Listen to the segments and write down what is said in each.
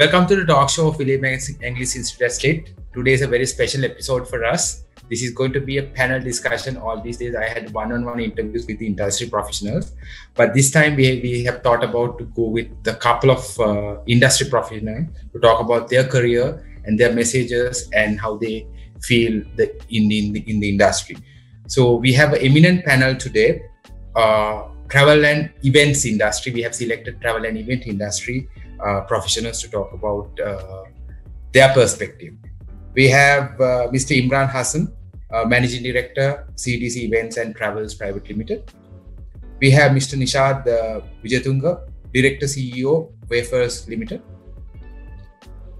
Welcome to the talk show of Magazine English Institute. Today is a very special episode for us. This is going to be a panel discussion. All these days I had one-on-one interviews with the industry professionals, but this time we have thought about to go with a couple of industry professionals to talk about their career and their messages and how they feel in the industry. So we have an eminent panel today, travel and events industry. We have selected travel and event industry professionals to talk about their perspective. We have Mr. Imran Hassan, Managing Director, CDC Events and Travels Private Limited. We have Mr. Nishad Vijayatunga, Director CEO, Wayfarers Limited.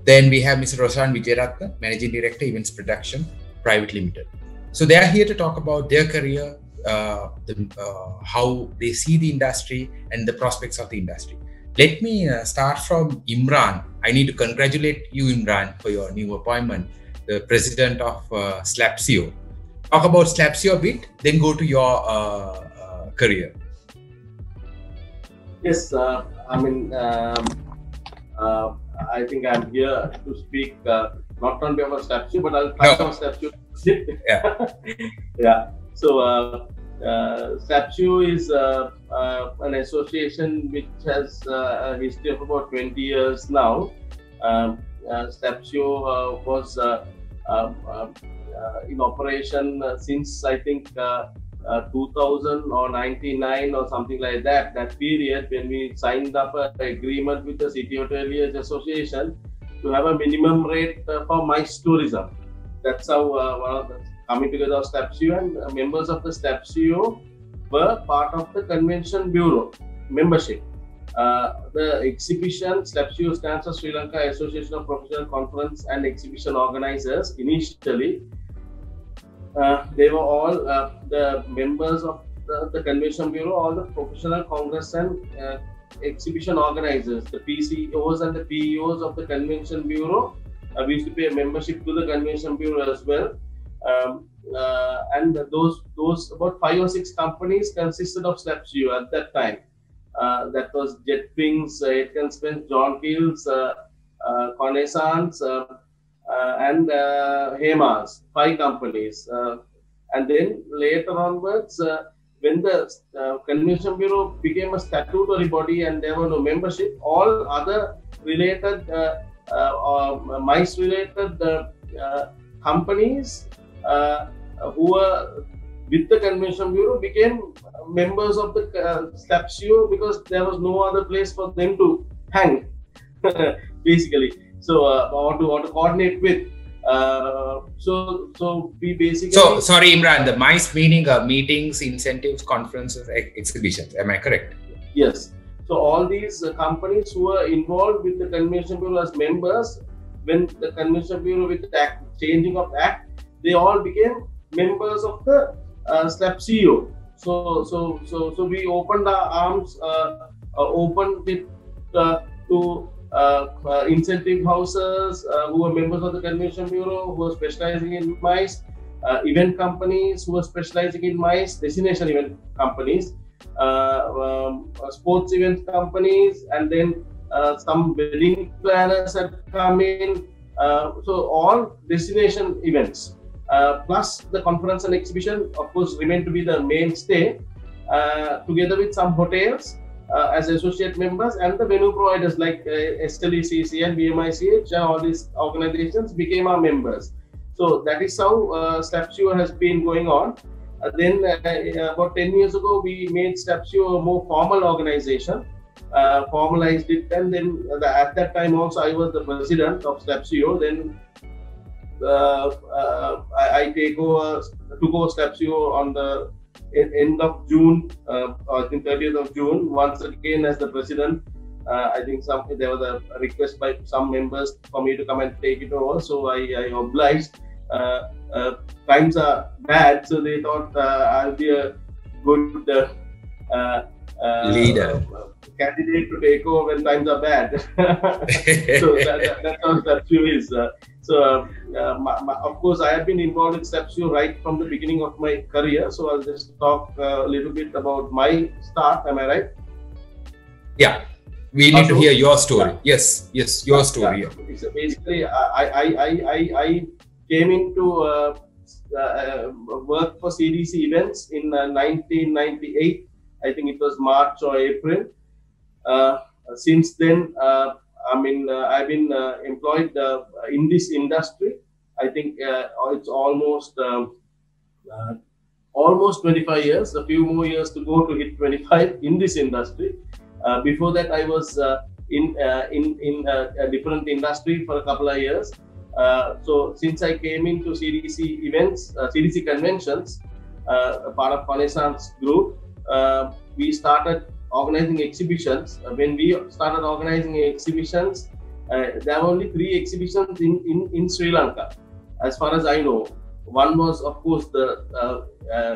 Then we have Mr. Roshan Vijayaratna, Managing Director, Events Production Private Limited. So they are here to talk about their career, how they see the industry and the prospects of the industry. Let me start from Imran. I need to congratulate you, Imran, for your new appointment, the president of SLAPCEO. Talk about SLAPCEO a bit, then go to your career. Yes, I think I'm here to speak not on behalf of SLAPCEO, but I'll try some SLAPCEO. Yeah. Yeah. So, SAPSU is an association which has a history of about 20 years now. SAPSU was in operation since I think 2000 or 99 or something like that, that period when we signed up an agreement with the City Hoteliers Association to have a minimum rate for MICE tourism. That's how one of the coming together of STAPSU, and members of the STAPSU were part of the Convention Bureau membership. The exhibition, STAPSU stands for Sri Lanka Association of Professional Conference and Exhibition Organizers. Initially, they were all the members of the Convention Bureau, all the professional congress and exhibition organizers, the PCOs and the PEOs of the Convention Bureau. We used to pay a membership to the Convention Bureau as well. And those about 5 or 6 companies consisted of SLAPCEO at that time. That was Jet Wings, Air TransPenn, John Keels, Connaissance, and Hema's, 5 companies. And then later onwards, when the Convention Bureau became a statutory body and there were no membership, all other related, MICE related companies who were with the Convention Bureau became members of the SLAPCEO because there was no other place for them to hang, basically. So, or to coordinate with. So we basically. So, sorry, Imran, the MICE meaning meetings, incentives, conferences, exhibitions. Am I correct? Yes. So, all these companies who were involved with the Convention Bureau as members, when the Convention Bureau with the changing of Act, they all became members of the SLAPCEO. So we opened our arms, opened it to incentive houses who were members of the Convention Bureau, who were specializing in MICE, event companies who were specializing in MICE, destination event companies, sports event companies, and then some wedding planners had come in. So all destination events. Plus the conference and exhibition, of course, remain to be the mainstay, together with some hotels as associate members, and the venue providers like SLECC and BMICH, all these organizations became our members. So that is how SLAPCEO has been going on. Then about 10 years ago, we made SLAPCEO a more formal organization, formalized it, and then at that time also I was the president of SLAPCEO. Then I took over SLAPCEO on the end of June, I think 30th of June, once again as the president. I think there was a request by some members for me to come and take it over, so I obliged. Times are bad, so they thought I'll be a good leader, candidate to take over when times are bad. So that's how SLAPCEO is. Of course, I have been involved in SLAPCEO right from the beginning of my career. So I'll just talk a little bit about my start. Am I right? Yeah. We need to hear your story. Yeah. Yes, your story. Yeah. So basically, I came into work for CDC events in 1998. I think it was March or April. Since then, I mean, I've been employed in this industry. I think it's almost 25 years. A few more years to go to hit 25 in this industry. Before that, I was in a different industry for a couple of years. So since I came into CDC events, CDC conventions, a part of Connaissance group, we started organizing exhibitions. When we started organizing exhibitions, there were only 3 exhibitions in Sri Lanka, as far as I know. One was, of course, the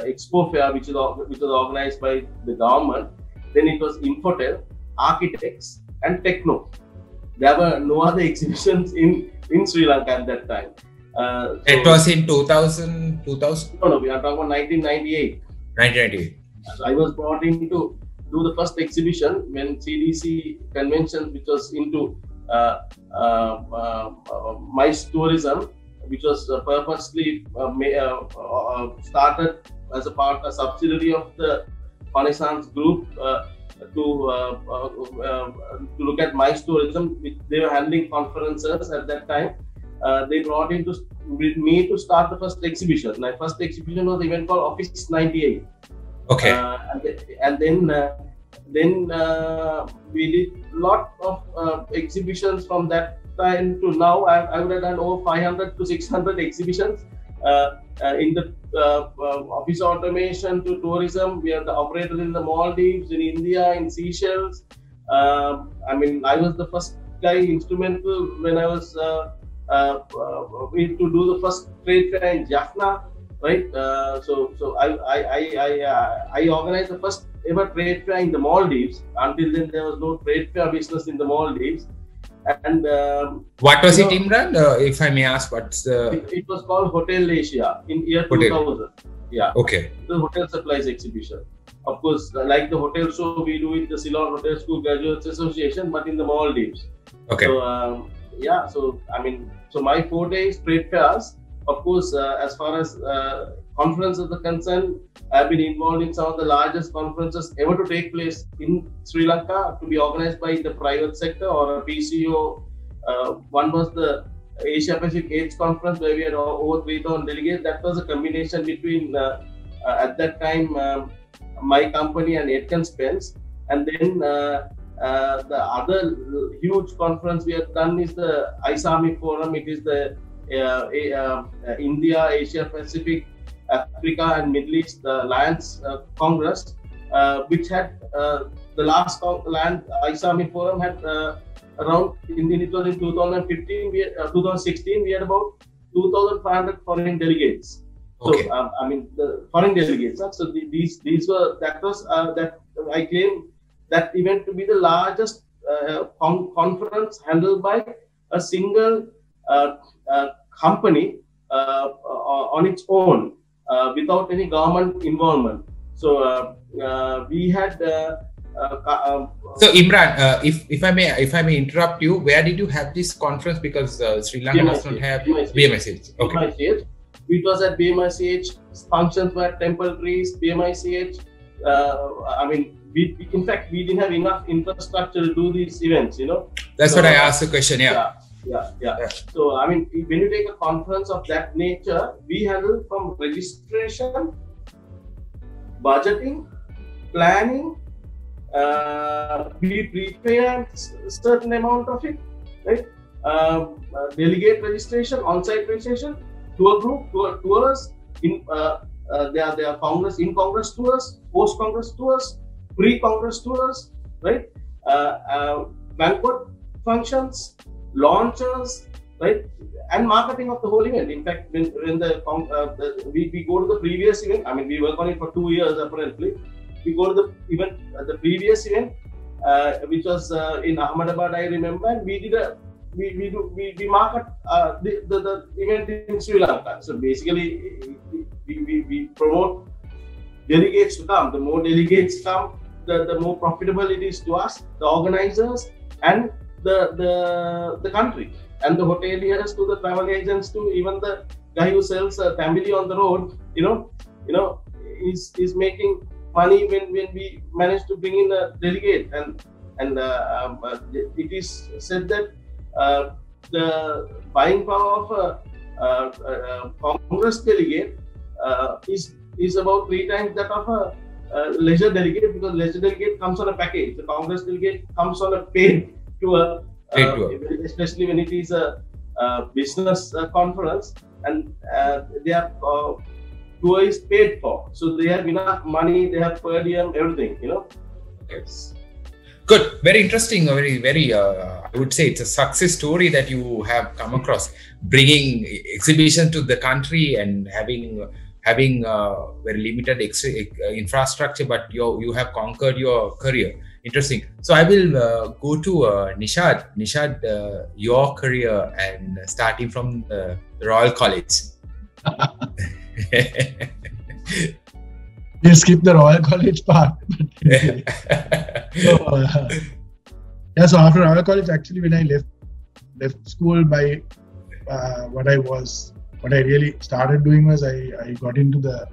Expo Fair, which was organized by the government. Then it was Infotel, Architects, and Techno. There were no other exhibitions in Sri Lanka at that time. It was in 2000? No, we are talking about 1998. 1998. So I was brought in to do the first exhibition when CDC convention, which was into MICE tourism, which was purposely started as a subsidiary of the Connaissance group to look at MICE tourism. They were handling conferences at that time. They brought in with me to start the first exhibition. My first exhibition was an event called Office 98. Okay. And then we did lot of exhibitions from that time to now. I would have done over 500 to 600 exhibitions. In the office automation to tourism, we are the operators in the Maldives, in India, in Seychelles. I mean, I was the first guy instrumental when I was to do the first trade fair in Jaffna, right? So I organized the first ever trade fair in the Maldives. Until then, there was no trade fair business in the Maldives. And what was it, Imran? If I may ask, what's the? It was called Hotel Asia in year 2000. Yeah. Okay. The hotel supplies exhibition. Of course, like the hotel show, we do it the Ceylon Hotel School Graduates Association, but in the Maldives. Okay. So yeah. So I mean, so my 4 days trade fairs. Of course, as far as conferences are concerned, I've been involved in some of the largest conferences ever to take place in Sri Lanka, to be organized by the private sector or a PCO. One was the Asia Pacific AIDS Conference, where we had over 3,000 delegates. That was a combination between, at that time, my company and Air TransPenn. And then the other huge conference we have done is the ISAMI Forum. It is the India, Asia Pacific, Africa and Middle East, the Alliance Congress, which had the last ISAMI Forum had around, it was in 2015, 2016, we had about 2,500 foreign delegates. Okay. So I mean, the foreign delegates. So these were, that was that I claim that event to be the largest conference handled by a single company on its own, without any government involvement. So we had. So Imran, if I may interrupt you, where did you have this conference? Because Sri Lanka does not have BMICH. Okay. BMICH. It was at BMICH. Functions were temporaries. BMICH. I mean, in fact, we didn't have enough infrastructure to do these events. You know. That's what I asked the question. Yeah. Yeah. So I mean, when you take a conference of that nature, we handle from registration, budgeting, planning. We prepare a certain amount of it, right? Delegate registration, on-site registration, tour group, tours. They are founders in Congress tours, post-Congress tours, pre-Congress tours, right? Banquet functions, launches, right, and marketing of the whole event. In fact, when we go to the previous event, I mean, we work on it for 2 years apparently. We go to the event, the previous event, which was in Ahmedabad, I remember, and we did a we market the event in Sri Lanka. So basically, we promote delegates to come. The more delegates come, the more profitable it is to us, the organizers, and the country, and the hoteliers to the travel agents to even the guy who sells Tambili on the road. You know, is making money when we manage to bring in a delegate, and it is said that the buying power of a Congress delegate is about 3 times that of a leisure delegate, because leisure delegate comes on a package. The Congress delegate comes on a paid tour, especially when it is a business conference, and their tour is paid for. So they have enough money, they have per diem, everything, you know. Yes. Good. Very interesting. Very, very, I would say it's a success story that you have come across, bringing exhibition to the country and having very limited infrastructure, but you have conquered your career. Interesting. So I will go to Nishad. Nishad, your career and starting from the Royal College. We'll skip the Royal College part. So after Royal College, actually, when I left school, by what I really started doing was I got into the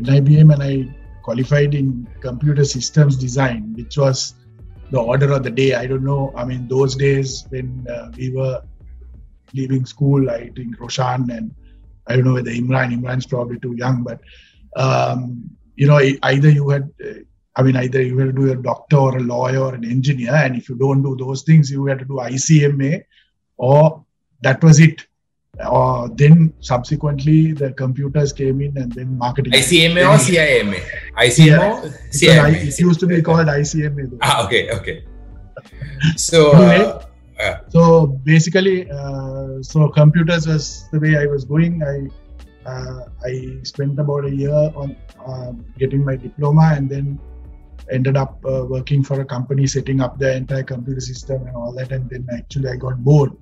NIBM and I qualified in computer systems design, which was the order of the day. I don't know. I mean, those days when we were leaving school, I think Roshan and I don't know whether Imran's probably too young, but you know, either you had to do a doctor or a lawyer or an engineer, and if you don't do those things, you had to do ICMA, or that was it. Or then subsequently the computers came in, and then marketing. ICMA or CIMA? ICMA, CIMA. It used to be called ICMA. Though. Ah, okay. So, so basically, so computers was the way I was going. I spent about a year on getting my diploma, and then ended up working for a company, setting up the entire computer system and all that. And then actually I got bored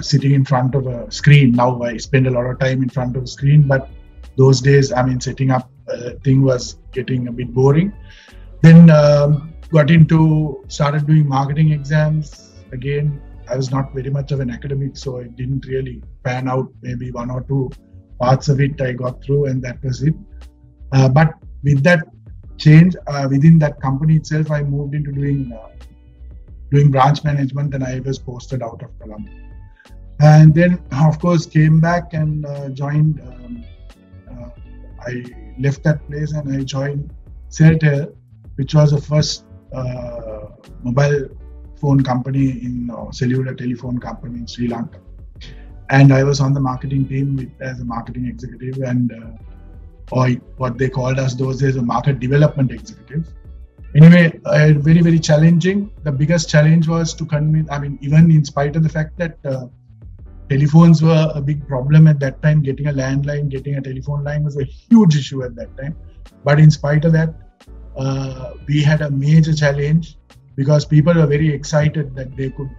sitting in front of a screen. Now I spend a lot of time in front of a screen, but those days, I mean, setting up a thing was getting a bit boring. Then started doing marketing exams. Again, I was not very much of an academic, so it didn't really pan out. Maybe 1 or 2 parts of it I got through, and that was it. But with that change within that company itself, I moved into doing branch management, and I was posted out of Colombo. And then, of course, came back and joined. I left that place and I joined Celtel, which was the first mobile phone company cellular telephone company in Sri Lanka. And I was on the marketing team as a marketing executive, and or what they called us those days, a market development executive. Anyway, very, very challenging. The biggest challenge was to convince, I mean, even in spite of the fact that telephones were a big problem at that time, getting a landline, getting a telephone line was a huge issue at that time. But in spite of that, we had a major challenge because people were very excited that they could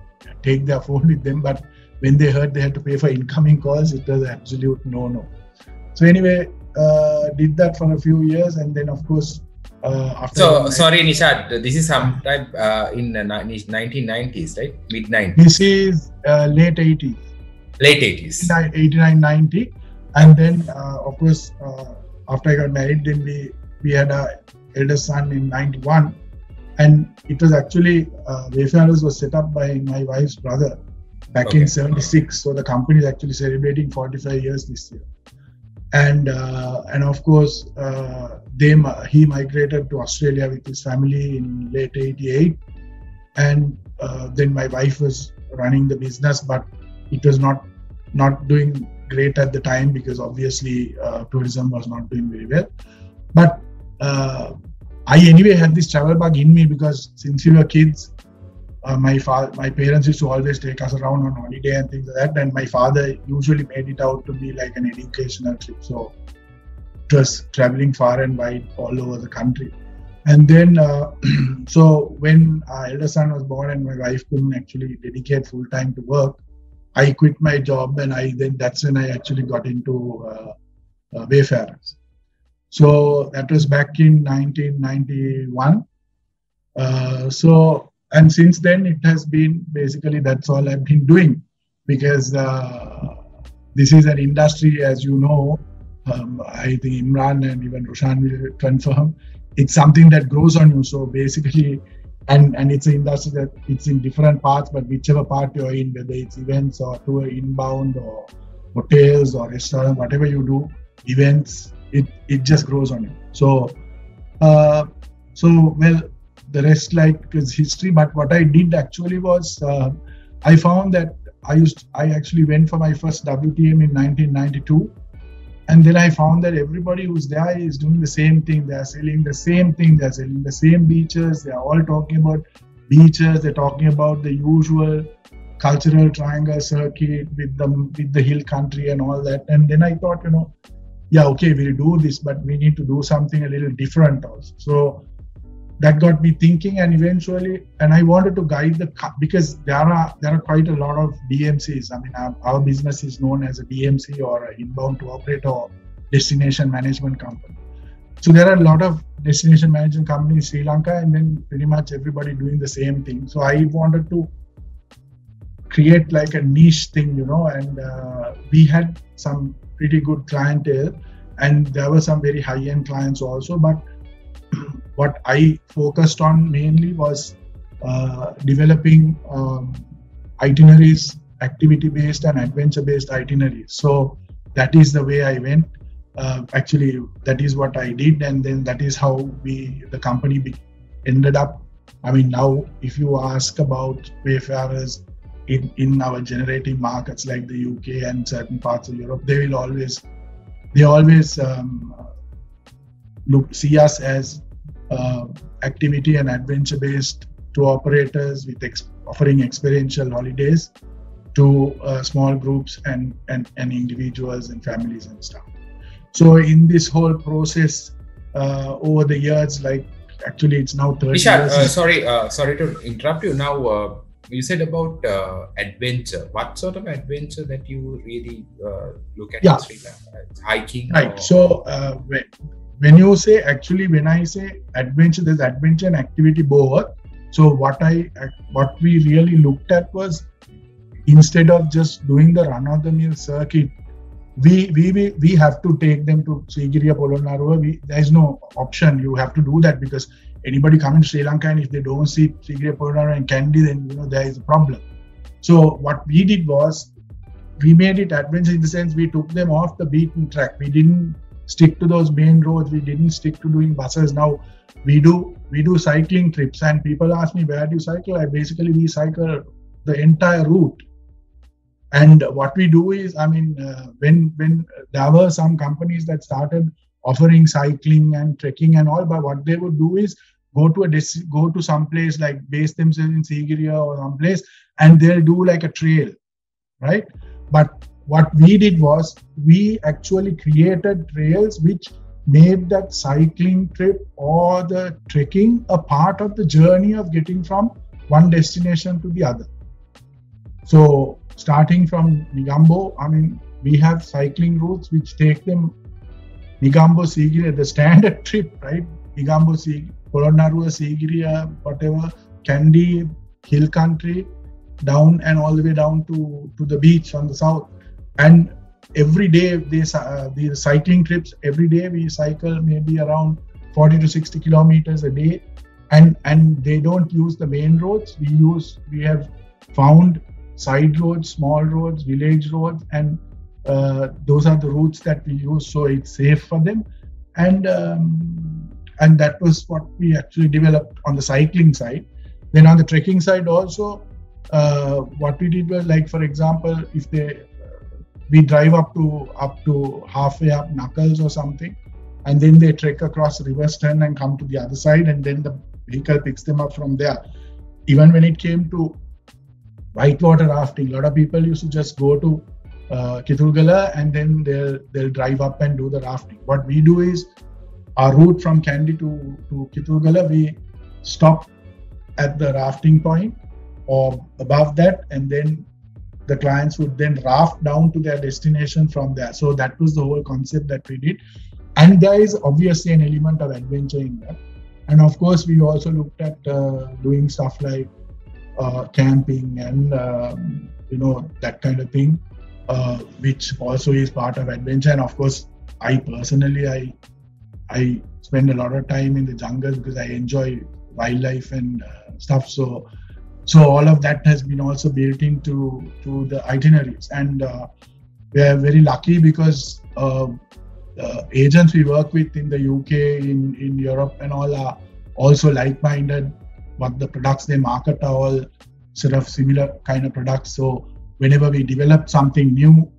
take their phone with them, but when they heard they had to pay for incoming calls, it was an absolute no-no. So anyway, did that for a few years, and then of course after. So sorry, Nishad, this is sometime in the 1990s, right? Mid 90s. This is late 80s. Late 80s. 89, 90, and then of course after I got married, then we had our eldest son in 91, and it was actually Wayfarers was set up by my wife's brother. Back in 76, so the company is actually celebrating 45 years this year, and of course he migrated to Australia with his family in late 88, and then my wife was running the business, but it was not doing great at the time because obviously tourism was not doing very well. But I anyway had this travel bug in me because since we were kids. My parents used to always take us around on holiday and things like that, and my father usually made it out to be like an educational trip. So just traveling far and wide all over the country. And then, so when our eldest son was born and my wife couldn't actually dedicate full time to work, I quit my job, and that's when I actually got into Wayfarers. So that was back in 1991. And since then, it has been basically that's all I've been doing, because this is an industry, as you know, I think Imran and even Roshan will confirm, it's something that grows on you. So basically, and it's an industry that it's in different parts, but whichever part you're in, whether it's events or tour inbound or hotels or restaurant, whatever you do, events, it just grows on you. So, well, the rest like is history. But what I did actually was, I found that I actually went for my first WTM in 1992. And then I found that everybody who's there is doing the same thing. They are selling the same thing. They are selling the same beaches. They are all talking about beaches. They're talking about the usual cultural triangle circuit with the hill country and all that. And then I thought, yeah, okay, we'll do this, but we need to do something a little different also. So that got me thinking, and eventually, and I wanted to guide because there are quite a lot of DMCs. I mean, our business is known as a DMC, or an inbound to operator, or destination management company. So there are a lot of destination management companies in Sri Lanka, and then pretty much everybody doing the same thing. So I wanted to create like a niche thing, and we had some pretty good clientele, and there were some very high-end clients also, but what I focused on mainly was developing itineraries, activity-based and adventure-based itineraries. So that is the way I went. Actually, that is what I did, and then that is how the company ended up. I mean, now if you ask about Wayfarers in our generative markets like the UK and certain parts of Europe, they always see us as activity and adventure-based tour operators with offering experiential holidays to small groups and individuals and families and stuff. So in this whole process, over the years, like actually it's now 30 Richard, years. Sorry to interrupt you. Now you said about adventure. What sort of adventure that you really look at? Yeah, in Sri Lanka? Hiking. Right. So when I say adventure, there's adventure and activity both. So what we really looked at was, instead of just doing the run-of-the-mill circuit, we have to take them to Sigiriya, Polonnaruwa. There is no option. You have to do that, because anybody coming to Sri Lanka, and if they don't see Sigiriya, Polonnaruwa and Kandy, then there is a problem. So what we did was, we made it adventure in the sense we took them off the beaten track. We didn't stick to those main roads. We didn't stick to doing buses. Now we do cycling trips, and people ask me, where do you cycle? We cycle the entire route. And what we do is, I mean, when there were some companies that started offering cycling and trekking and all, but what they would do is go to some place, like base themselves in Sigiriya or some place, and they'll do like a trail, right? But what we did was, we actually created trails which made that cycling trip or the trekking a part of the journey of getting from one destination to the other. So starting from Negombo, I mean, we have cycling routes which take them Negombo, Sigiriya, the standard trip, right? Negombo, Polonnaruwa, Sigiriya, whatever, Kandy, hill country, down and all the way down to the beach on the south. And every day these cycling trips, every day we cycle maybe around 40 to 60 kilometers a day, and they don't use the main roads. We have found side roads, small roads, village roads, and those are the routes that we use, so it's safe for them. And that was what we actually developed on the cycling side. Then on the trekking side also, what we did was, like, for example, if we drive up to halfway up Knuckles or something, and then they trek across Reverse Turn and come to the other side, and then the vehicle picks them up from there. Even when it came to whitewater rafting, a lot of people used to just go to Kitulgala, and then they'll drive up and do the rafting. What we do is, our route from Kandy to Kitulgala, we stop at the rafting point or above that, and then the clients would then raft down to their destination from there. So that was the whole concept that we did. And there is obviously an element of adventure in that. And of course, we also looked at doing stuff like camping and that kind of thing, which also is part of adventure. And of course, I personally, I spend a lot of time in the jungle because I enjoy wildlife and stuff. So all of that has been also built into the itineraries. And we are very lucky because the agents we work with in the UK, in Europe and all are also like-minded, but the products they market are all sort of similar kind of products. So whenever we develop something new,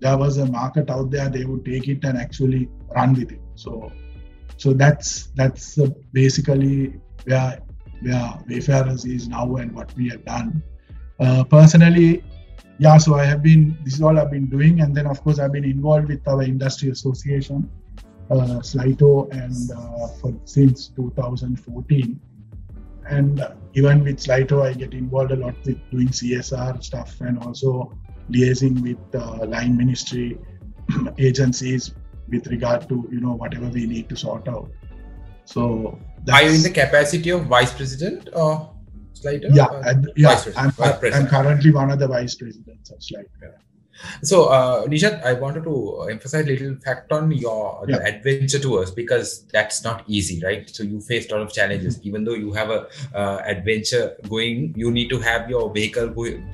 there was a market out there, they would take it and actually run with it. So that's basically where Wayfarers is now and what we have done. Personally, yeah, so I have been, this is all I've been doing. And then of course, I've been involved with our industry association, SLAITO, and since 2014. And even with SLAITO, I get involved a lot with doing CSR stuff and also liaising with line ministry agencies with regard to, whatever we need to sort out. So are you in the capacity of vice president or SLAITO? Yeah, I'm currently one of the vice presidents of SLAITO. Yeah. So, Nishad, I wanted to emphasize a little fact on your the adventure tours, because that's not easy, right? So you faced a lot of challenges. Mm-hmm. Even though you have a adventure going, you need to have your vehicle going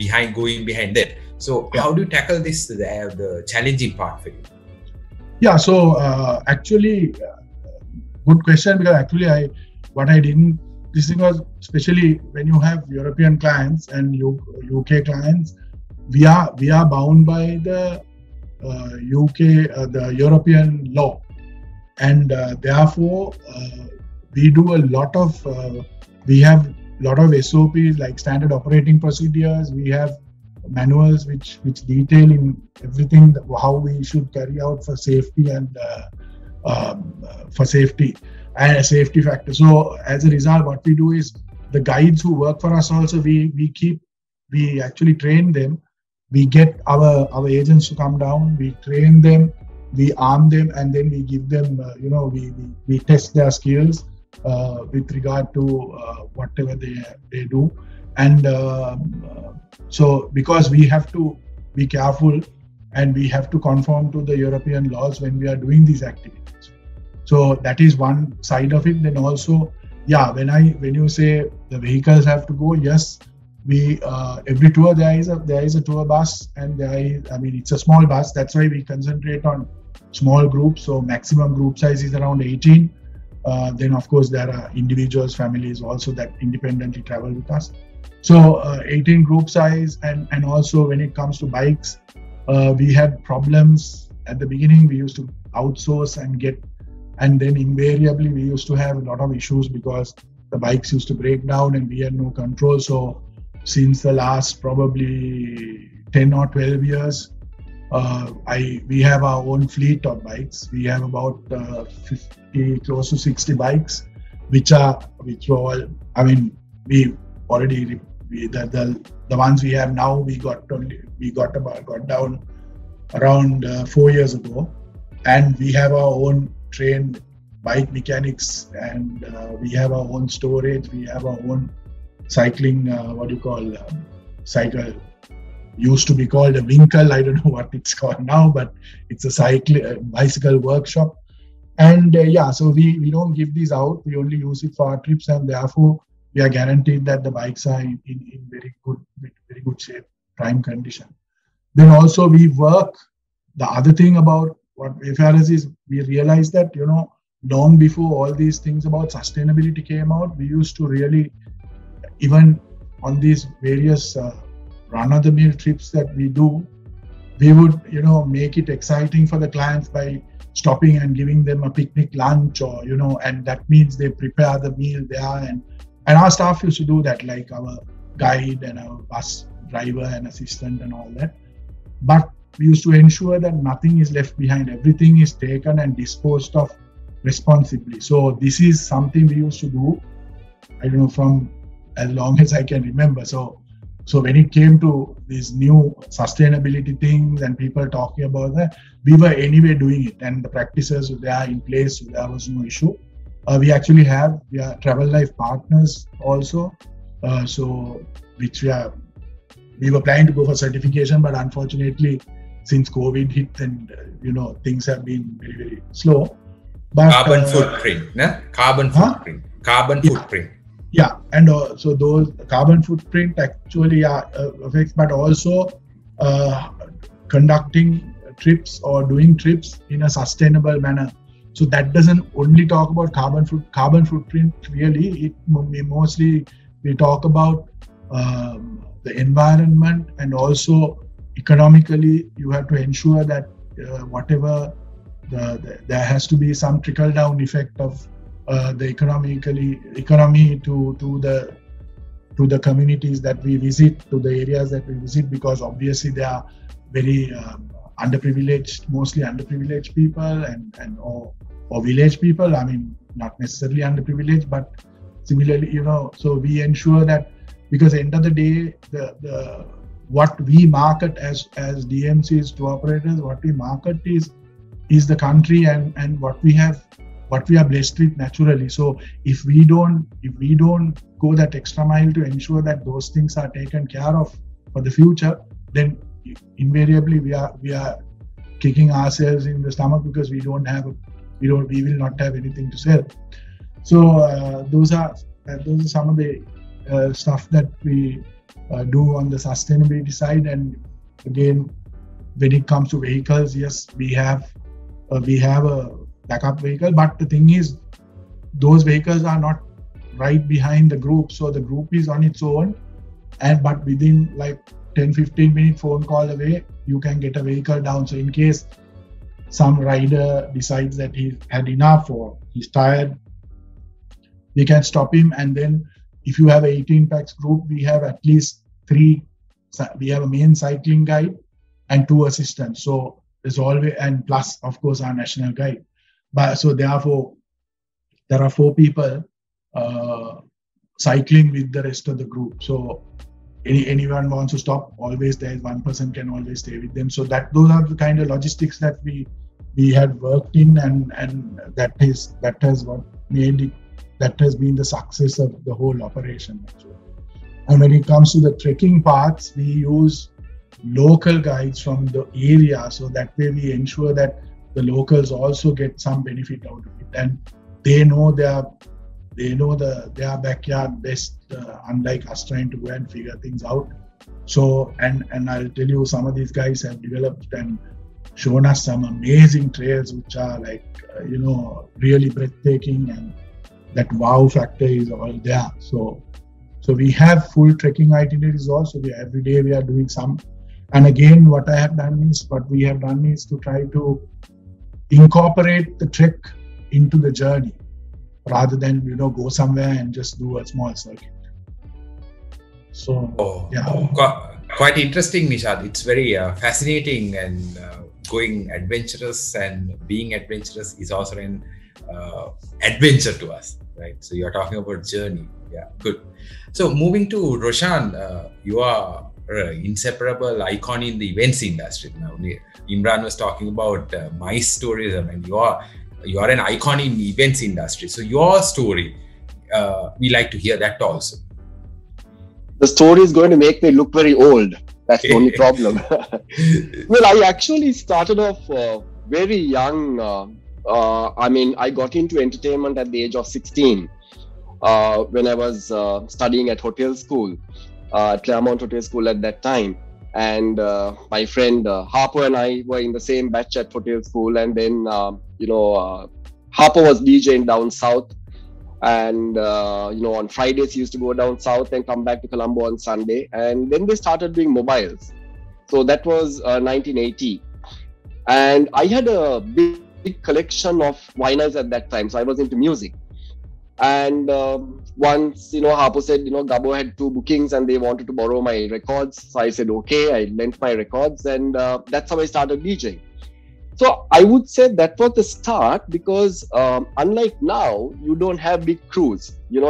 behind that. So how do you tackle this, the challenging part for you? Yeah, so actually, good question, because actually this thing was, especially when you have European clients and UK clients, we are bound by the the European law, and therefore we do a lot of we have a lot of SOPs, like standard operating procedures. We have manuals which detail in everything how we should carry out for safety and safety factor. So as a result, what we do is the guides who work for us also we actually train them. We get our agents to come down, we train them, we arm them, and then we give them, we test their skills with regard to whatever they do. And so because we have to be careful and we have to conform to the European laws when we are doing these activities. So that is one side of it. Then also, when you say the vehicles have to go, yes, we every tour there is a tour bus, and it's a small bus. That's why we concentrate on small groups. So maximum group size is around 18. Then of course there are individuals, families also that independently travel with us. So 18 group size, and also when it comes to bikes, we had problems at the beginning. We used to outsource and then invariably we used to have a lot of issues because the bikes used to break down and we had no control. So since the last probably 10 or 12 years, we have our own fleet of bikes. We have about close to 60 bikes, the ones we have now, we got down around 4 years ago, and we have our own trained bike mechanics, and we have our own storage, we have our own cycling, cycle used to be called a winkle. I don't know what it's called now, but it's a bicycle workshop. And so we don't give these out. We only use it for our trips, and therefore we are guaranteed that the bikes are in very good shape, prime condition. Then also we work. The other thing about what Wayfarers is, we realize that, long before all these things about sustainability came out, we used to really, even on these various run-of-the-mill trips that we do, we would, make it exciting for the clients by stopping and giving them a picnic lunch, or, and that means they prepare the meal there. And our staff used to do that, like our guide and our bus driver and assistant and all that. But we used to ensure that nothing is left behind. Everything is taken and disposed of responsibly. So this is something we used to do, from as long as I can remember. So when it came to these new sustainability things and people talking about that, we were anyway doing it, and the practices were there in place, so there was no issue. We are travel life partners also. We were planning to go for certification, but unfortunately, since COVID hit and things have been very, very slow. But, carbon footprint. Yeah, and so those carbon footprint actually affects, but also conducting trips or doing trips in a sustainable manner. So that doesn't only talk about carbon footprint. Really, we mostly talk about the environment, and also economically, you have to ensure that there has to be some trickle down effect of the economy to the communities that we visit, to the areas that we visit, because obviously they are very mostly underprivileged people or village people. I mean, not necessarily underprivileged, but similarly, so we ensure that, because at the end of the day, what we market as DMCs to operators, what we market is the country and what we are blessed with naturally. So if we don't go that extra mile to ensure that those things are taken care of for the future, then invariably we are kicking ourselves in the stomach, because we will not have anything to sell. So those are some of the stuff that we do on the sustainability side. And again, when it comes to vehicles, yes, we have a backup vehicle, but the thing is, those vehicles are not right behind the group, so the group is on its own, but within like 10-15 minute phone call away, you can get a vehicle down. So in case some rider decides that he had enough or he's tired, we can stop him. And then if you have an 18-pax group, we have at least three. We have a main cycling guide and two assistants. So there's always, and plus of course our national guide. But so therefore, there are four people cycling with the rest of the group. So anyone wants to stop, always there is one person can always stay with them. So that those are the kind of logistics that we had worked in, and that is what made it. That has been the success of the whole operation actually. And when it comes to the trekking paths, we use local guides from the area, so that way we ensure that the locals also get some benefit out of it, and they know their backyard best, unlike us trying to go and figure things out. So and I'll tell you, some of these guys have developed and shown us some amazing trails which are like really breathtaking, and that wow factor is all there. So we have full trekking itineraries also. Every day we are doing some. And again, what we have done is to try to incorporate the trek into the journey, rather than go somewhere and just do a small circuit. So quite interesting, Nishad. It's very fascinating, and going adventurous and being adventurous is also an adventure to us, right? So you are talking about journey. Yeah, good. So moving to Roshan, you are inseparable icon in the events industry. Now Imran was talking about MICE tourism, and you are an icon in the events industry. So your story, we like to hear that also. The story is going to make me look very old. That's the only problem. Well, I actually started off very young. I got into entertainment at the age of 16 when I was studying at hotel school, at Claremont Hotel School at that time. And my friend Harper and I were in the same batch at hotel school. And then, Harper was DJing down south. And, on Fridays, he used to go down south and come back to Colombo on Sunday. And then they started doing mobiles. So that was 1980. And I had a big collection of vinyls at that time, so I was into music. And once Harpo said, Gabo had two bookings and they wanted to borrow my records, so I said okay. I lent my records, and that's how I started DJing. So I would say that was the start, because unlike now, you don't have big crews. Because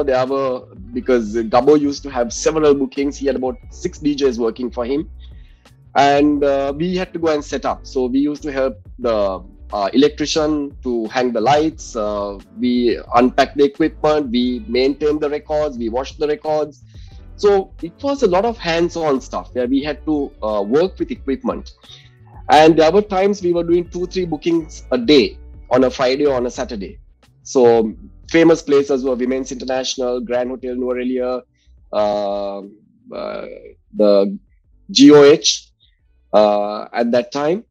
Gabo used to have several bookings. He had about 6 DJs working for him, and we had to go and set up. So we used to help the electrician to hang the lights, we unpack the equipment, we maintain the records, we wash the records. So it was a lot of hands-on stuff where we had to work with equipment. And there were times we were doing 2-3 bookings a day on a Friday or on a Saturday. So famous places were Women's International, Grand Hotel Norelia, the GOH at that time.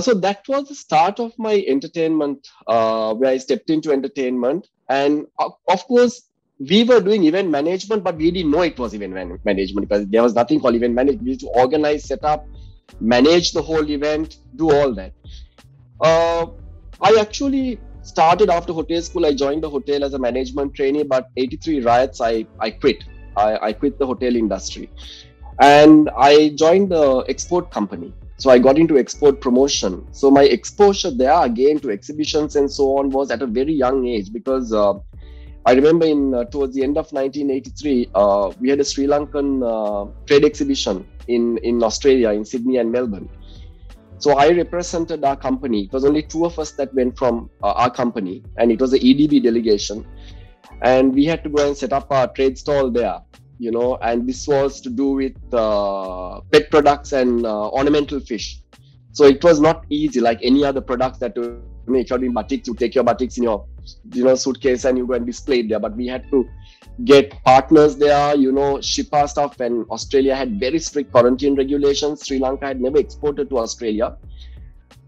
So that was the start of my entertainment, where I stepped into entertainment. And of course, we were doing event management, but we didn't know it was event management because there was nothing called event management. We used to organize, set up, manage the whole event, do all that. I actually started after hotel school. I joined the hotel as a management trainee, but 83 riots, I quit. I quit the hotel industry and I joined the export company. So I got into export promotion. So my exposure there again to exhibitions and so on was at a very young age because I remember in towards the end of 1983, we had a Sri Lankan trade exhibition in Australia, in Sydney and Melbourne. So I represented our company. It was only 2 of us that went from our company, and it was an EDB delegation. And we had to go and set up our trade stall there, you know, and this was to do with pet products and ornamental fish. So it was not easy like any other products that if you're doing batiks, you take your batiks in your, you know, suitcase and you go and display it there. But we had to get partners there, you know, ship our stuff. And Australia had very strict quarantine regulations. Sri Lanka had never exported to Australia.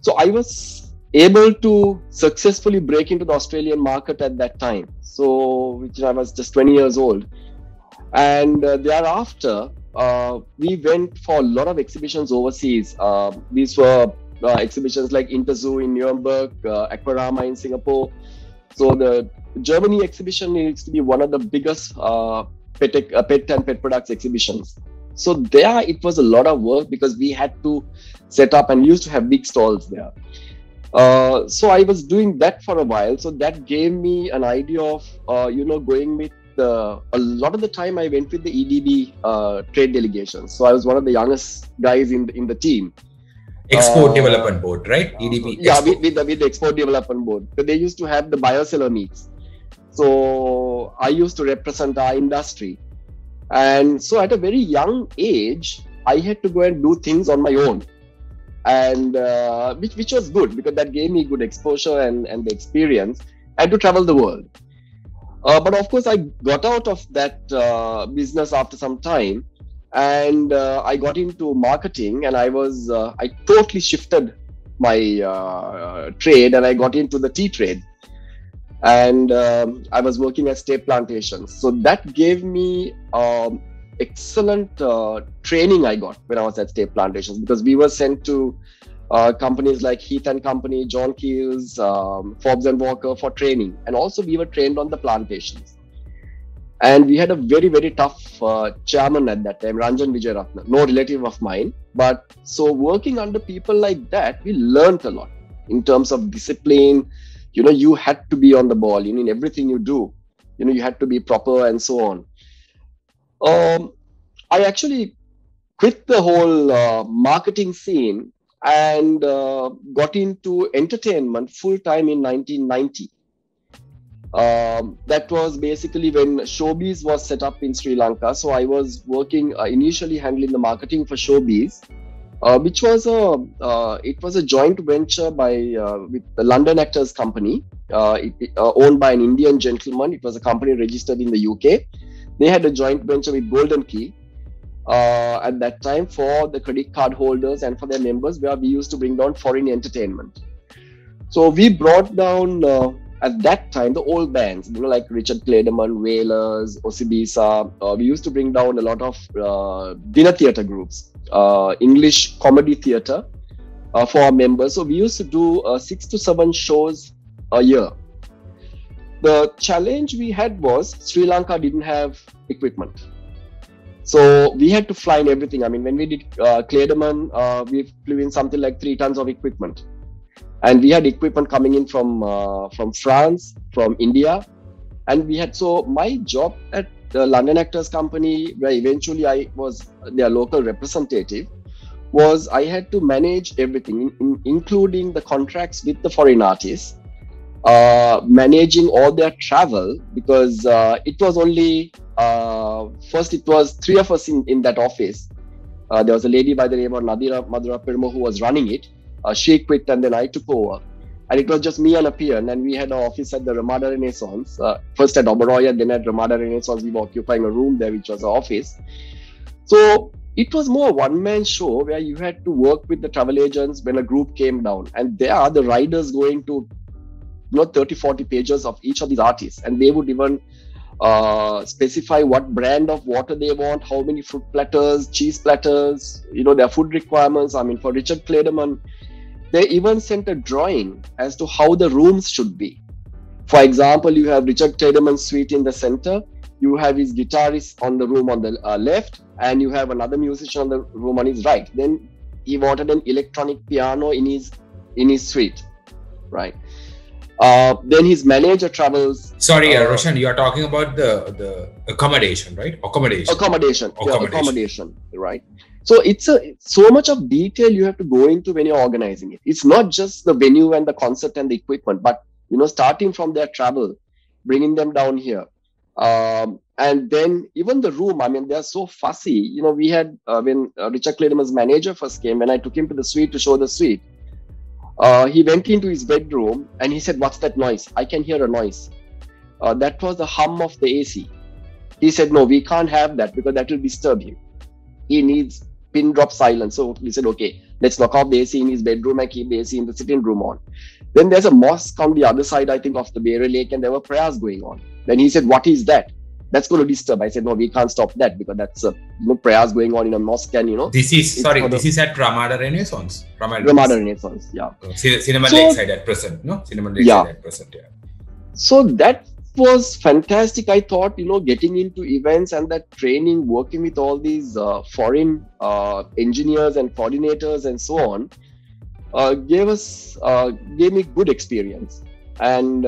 So I was able to successfully break into the Australian market at that time. So which I was just 20 years old. And thereafter, we went for a lot of exhibitions overseas. These were exhibitions like Interzoo in Nuremberg, Aquarama in Singapore. So the Germany exhibition used to be one of the biggest pet and pet products exhibitions. So there it was a lot of work because we had to set up and used to have big stalls there. So I was doing that for a while. So that gave me an idea of, you know, going with a lot of the time I went with the EDB trade delegations. So I was one of the youngest guys in the team. Export Development Board, right? EDB. Yeah, with the Export Development Board. So they used to have the buyer-seller meets. So I used to represent our industry. And so at a very young age, I had to go and do things on my own. And which was good because that gave me good exposure and the experience and to travel the world. But of course, I got out of that business after some time. And I got into marketing and I totally shifted my trade and I got into the tea trade. And I was working at tea plantations. So that gave me excellent training I got when I was at tea plantations because we were sent to companies like Heath and Company, John Keels, Forbes and Walker for training. And also we were trained on the plantations. And we had a very, very tough chairman at that time, Ranjan Vijayaratna, no relative of mine. But so working under people like that, we learned a lot in terms of discipline. You know, you had to be on the ball. You mean everything you do, you know, you had to be proper and so on. I actually quit the whole marketing scene and got into entertainment full time in 1990. That was basically when Showbiz was set up in Sri Lanka. So I was working initially handling the marketing for Showbiz, which was a joint venture by with the London Actors Company, owned by an Indian gentleman. It was a company registered in the UK. They had a joint venture with Golden Key at that time for the credit card holders and for their members, where we used to bring down foreign entertainment. So we brought down. At that time, the old bands, you know, like Richard Clayderman, Wailers, Osibisa, we used to bring down a lot of dinner theatre groups, English comedy theatre for our members. So we used to do 6 to 7 shows a year. The challenge we had was Sri Lanka didn't have equipment. So we had to fly in everything. I mean, when we did Clayderman, we flew in something like 3 tons of equipment. And we had equipment coming in from France, from India. And we had, so my job at the London Actors Company, where eventually I was their local representative, was I had to manage everything, including the contracts with the foreign artists, managing all their travel, because it was only, first it was three of us in that office. There was a lady by the name of Nadira Madura Pirmo who was running it. She quit and then I took over. And it was just me and a peer, and we had an office at the Ramada Renaissance, first at Oberoya, then at Ramada Renaissance. We were occupying a room there, which was an office. So it was more a one-man show where you had to work with the travel agents when a group came down. And there are the riders going to, you know, 30, 40 pages of each of these artists. And they would even specify what brand of water they want, how many fruit platters, cheese platters, you know, their food requirements. I mean, for Richard Clayderman, they even sent a drawing as to how the rooms should be. For example, you have Richard Clayderman's suite in the center, you have his guitarist on the room on the left, and you have another musician on the room on his right. Then he wanted an electronic piano in his suite, right? Then his manager travels. Sorry, Roshan, you are talking about the accommodation, right? Accommodation, right? So it's so much of detail you have to go into when you're organizing it. It's not just the venue and the concert and the equipment, but, you know, starting from their travel, bringing them down here. And then even the room, I mean, they're so fussy. You know, we had, when Richard Clayderman's manager first came, when I took him to the suite to show the suite, he went into his bedroom and he said, "What's that noise? I can hear a noise." That was the hum of the AC. He said, "No, we can't have that because that will disturb him. He needs pin drop silence." So we said, "Okay, let's knock off the AC in his bedroom and keep the AC in the sitting room on." Then there's a mosque on the other side, I think, of the Beira Lake, and there were prayers going on. Then he said, "What is that? That's going to disturb." I said, "No, we can't stop that because that's prayers going on in a mosque, and you know." This is at Ramada Renaissance. Ramada Renaissance, yeah. Cinnamon Lake side at present, no? Cinnamon Lake side at present, yeah. So that was fantastic. I thought, you know, getting into events and that training, working with all these foreign engineers and coordinators and so on, gave me good experience. And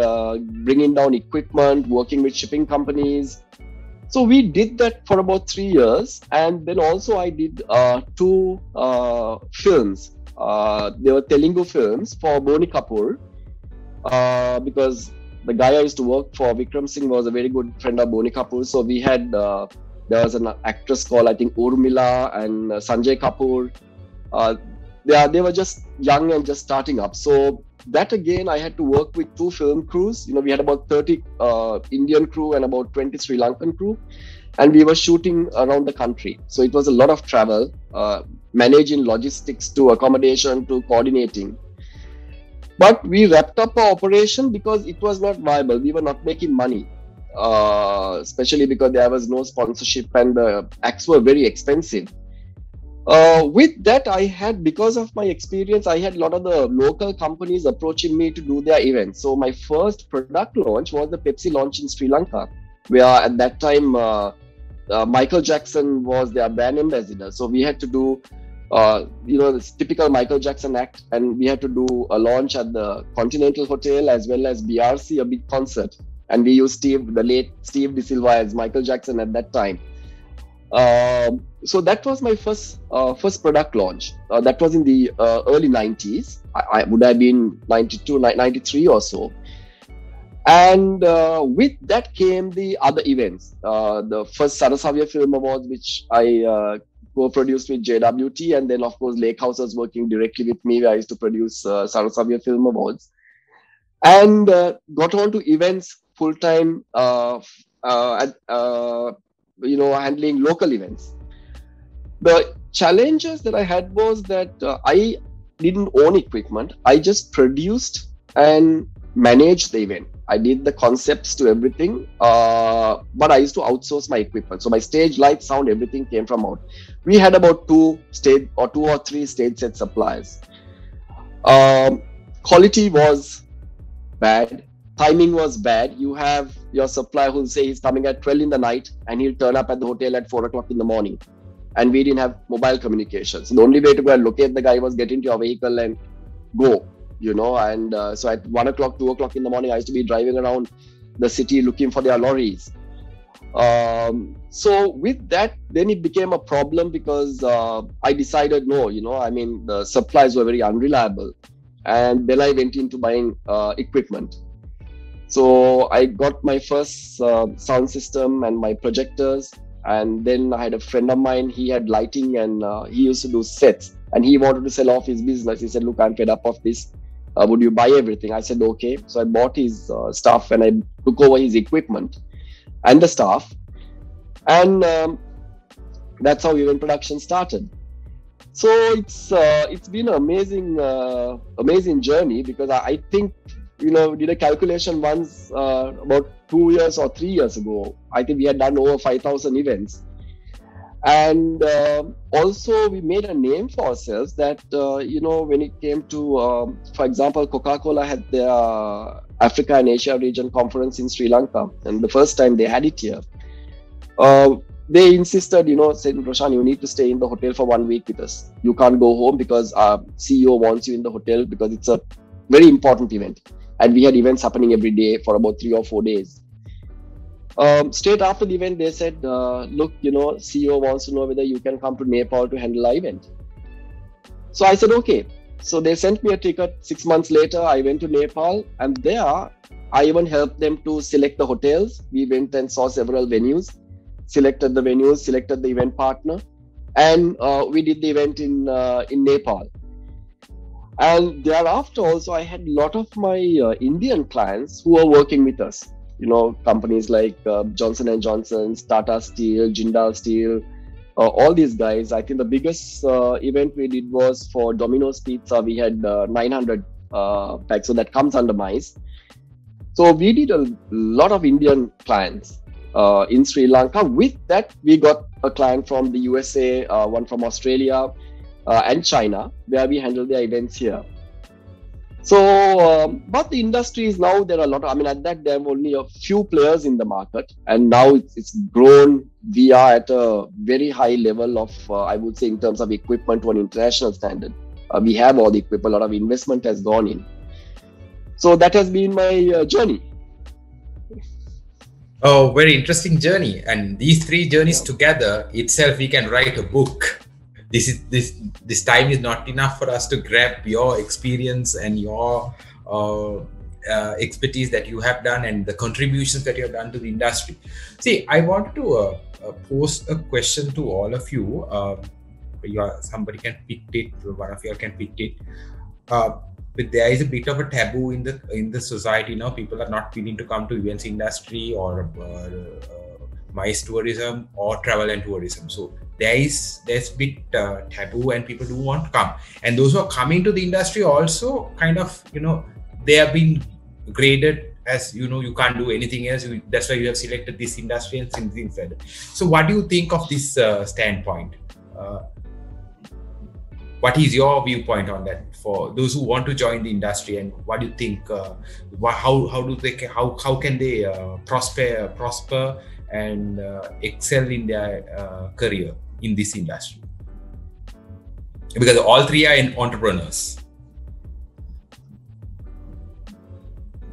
bringing down equipment, working with shipping companies. So we did that for about 3 years. And then also I did two films. They were Telugu films for Boney Kapoor, because the guy I used to work for, Vikram Singh, was a very good friend of Boney Kapoor. So we had, there was an actress called, I think, Urmila and Sanjay Kapoor. They were just young and just starting up. So that again, I had to work with two film crews. You know, we had about 30 Indian crew and about 20 Sri Lankan crew, and we were shooting around the country. So it was a lot of travel, managing logistics to accommodation to coordinating. But we wrapped up our operation because it was not viable. We were not making money, especially because there was no sponsorship and the acts were very expensive. With that, because of my experience, I had a lot of the local companies approaching me to do their events. So my first product launch was the Pepsi launch in Sri Lanka, where at that time, Michael Jackson was their brand ambassador. So we had to do, you know, this typical Michael Jackson act, and we had to do a launch at the Continental Hotel as well as BRC, a big concert. And we used the late Steve DeSilva as Michael Jackson at that time. So that was my first product launch. That was in the early 90s. I would have been 92, 93 or so. And with that came the other events. The first Sarasaviya Film Awards, which I co-produced with JWT, and then of course Lakehouse was working directly with me, where I used to produce Sarasaviya Film Awards. And got on to events full-time, you know, handling local events. The challenges that I had was that I didn't own equipment. I just produced and managed the event. I did the concepts to everything, but I used to outsource my equipment. So my stage, light, sound, everything came from out. We had about two or three stage set suppliers. Quality was bad. Timing was bad. You have your supplier who'll say he's coming at 12 in the night and he'll turn up at the hotel at 4 o'clock in the morning. And we didn't have mobile communication. So the only way to go and locate the guy was get into your vehicle and go, you know. And so at 1 o'clock, 2 o'clock in the morning, I used to be driving around the city looking for their lorries. So with that, then it became a problem because I decided, no, you know, I mean, the supplies were very unreliable. And then I went into buying equipment. So I got my first sound system and my projectors. And then I had a friend of mine, he had lighting and he used to do sets. And he wanted to sell off his business. He said, look, I'm fed up of this. Would you buy everything? I said, okay. So I bought his stuff and I took over his equipment and the staff. And that's how Event Production started. So it's been an amazing, amazing journey, because I think, you know, did a calculation once about 2 years or 3 years ago. I think we had done over 5,000 events. And also we made a name for ourselves that, you know, when it came to, for example, Coca-Cola had their Africa and Asia region conference in Sri Lanka. And the first time they had it here, they insisted, you know, said, Roshan, you need to stay in the hotel for 1 week with us. You can't go home because our CEO wants you in the hotel because it's a very important event. And we had events happening every day for about 3 or 4 days. Straight after the event, they said, look, you know, CEO wants to know whether you can come to Nepal to handle our event. So I said, okay. So they sent me a ticket. 6 months later, I went to Nepal, and there I even helped them to select the hotels. We went and saw several venues, selected the venues, selected the event partner, and we did the event in Nepal. And thereafter also, I had a lot of my Indian clients who are working with us. You know, companies like Johnson & Johnson, Tata Steel, Jindal Steel, all these guys. I think the biggest event we did was for Domino's Pizza. We had 900 packs, so that comes under MICE. So we did a lot of Indian clients in Sri Lanka. With that, we got a client from the USA, one from Australia and China, where we handled their events here. So, but the industry is now, there are a lot of, I mean, at that time, only a few players in the market. And now it's grown. We are at a very high level of, I would say, in terms of equipment to an international standard. We have all the equipment, a lot of investment has gone in. So that has been my journey. Oh, very interesting journey. And these three journeys together itself, we can write a book. This time is not enough for us to grab your experience and your expertise that you have done and the contributions that you have done to the industry. See, I want to pose a question to all of you. Somebody can pick it, one of you can pick it. But there is a bit of a taboo in the society now. People are not willing to come to events industry or MICE tourism or travel and tourism. So there's a bit taboo and people do want to come, and those who are coming to the industry also kind of, you know, they have been graded as, you know, you can't do anything else. That's why you have selected this industry and things like that. So what do you think of this standpoint? What is your viewpoint on that for those who want to join the industry, and what do you think? How can they prosper and excel in their career in this industry? Because all three are entrepreneurs.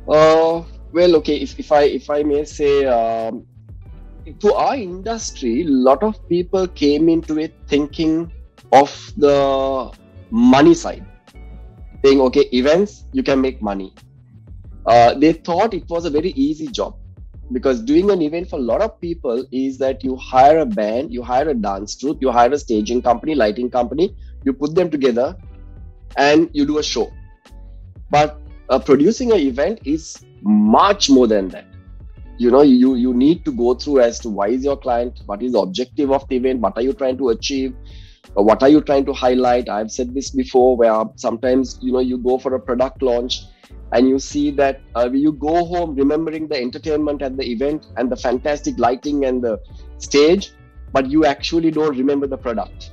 Well, okay. If I may say, to our industry, a lot of people came into it thinking of the money side, saying, okay, events, you can make money. They thought it was a very easy job, because doing an event for a lot of people is that you hire a band, you hire a dance troupe, you hire a staging company, lighting company, you put them together and you do a show. But producing an event is much more than that. You know, you need to go through as to why is your client, what is the objective of the event, what are you trying to achieve, what are you trying to highlight. I've said this before, where sometimes, you know, you go for a product launch and you see that you go home remembering the entertainment at the event and the fantastic lighting and the stage, but you actually don't remember the product.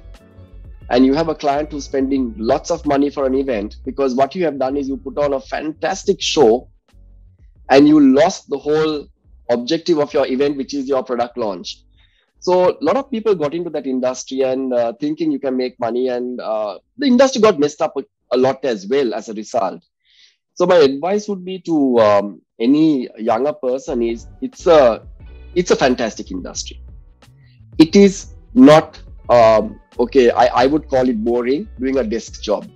And you have a client who's spending lots of money for an event, because what you have done is you put on a fantastic show and you lost the whole objective of your event, which is your product launch. So a lot of people got into that industry and thinking you can make money, and the industry got messed up a lot as well as a result. So my advice would be to any younger person is, it's a It's a fantastic industry. It is not, okay, I would call it boring, doing a desk job.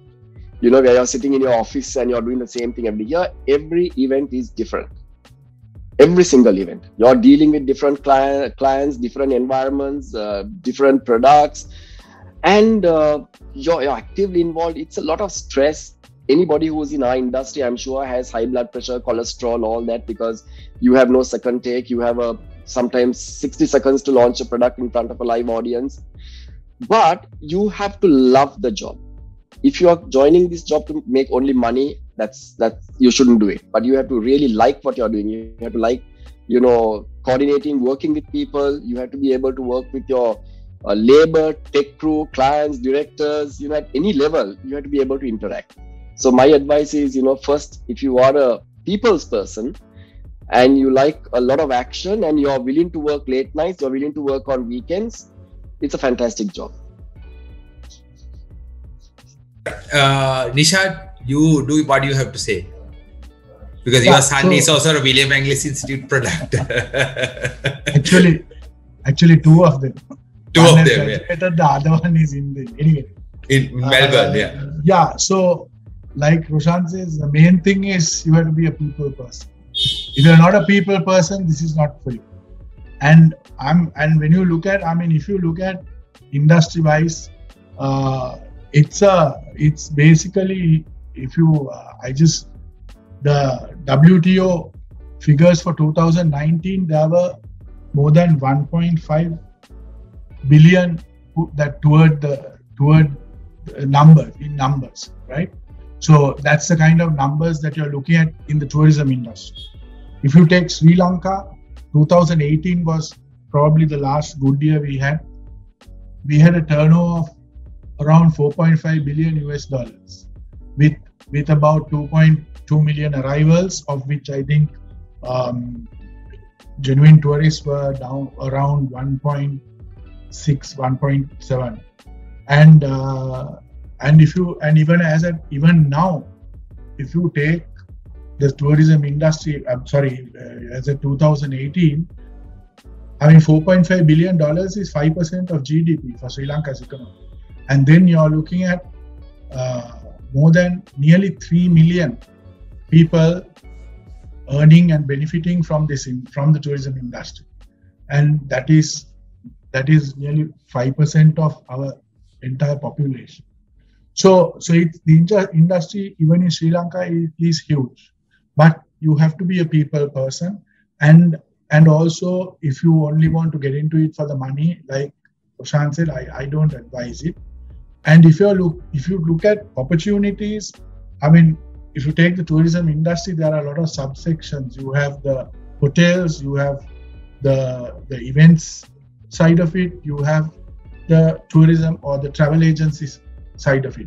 You know, where you're sitting in your office and you're doing the same thing every year. Every event is different. Every single event. You're dealing with different clients, different environments, different products, and you're actively involved. It's a lot of stress. Anybody who's in our industry, I'm sure, has high blood pressure, cholesterol, all that, because you have no second take. You have sometimes 60 seconds to launch a product in front of a live audience. But you have to love the job. If you are joining this job to make only money, that you shouldn't do it. But you have to really like what you're doing. You have to like, you know, coordinating, working with people. You have to be able to work with your labor, tech crew, clients, directors. You know, at any level, you have to be able to interact. So my advice is, you know, first, if you are a people's person and you like a lot of action and you're willing to work late nights, you're willing to work on weekends, it's a fantastic job. Nishad, you do what you have to say, because your son is also a William English Institute product. actually, two of them. One graduated, the other one is in the in Melbourne. Yeah. So, like Roshan says, the main thing is you have to be a people person. If you're not a people person, this is not for you. And when you look at, I mean, if you look at industry-wise, it's basically, if you the WTO figures for 2019, there were more than 1.5 billion that toward the number in numbers, right? So that's the kind of numbers that you're looking at in the tourism industry. If you take Sri Lanka, 2018 was probably the last good year we had. We had a turnover of around $4.5 billion US with about 2.2 million arrivals, of which I think genuine tourists were down around 1.6, 1.7, and even now, if you take the tourism industry, as of 2018, I mean, $4.5 billion is 5% of GDP for Sri Lanka's economy. And then you are looking at more than nearly 3 million people earning and benefiting from this from the tourism industry, and that is nearly 5% of our entire population. So it's the industry, even in Sri Lanka, is huge. But you have to be a people person, and also, if you only want to get into it for the money, like Roshan said, I don't advise it. And if you look at opportunities, I mean, if you take the tourism industry, there are a lot of subsections. You have the hotels, you have the events side of it, you have the tourism or the travel agencies side of it.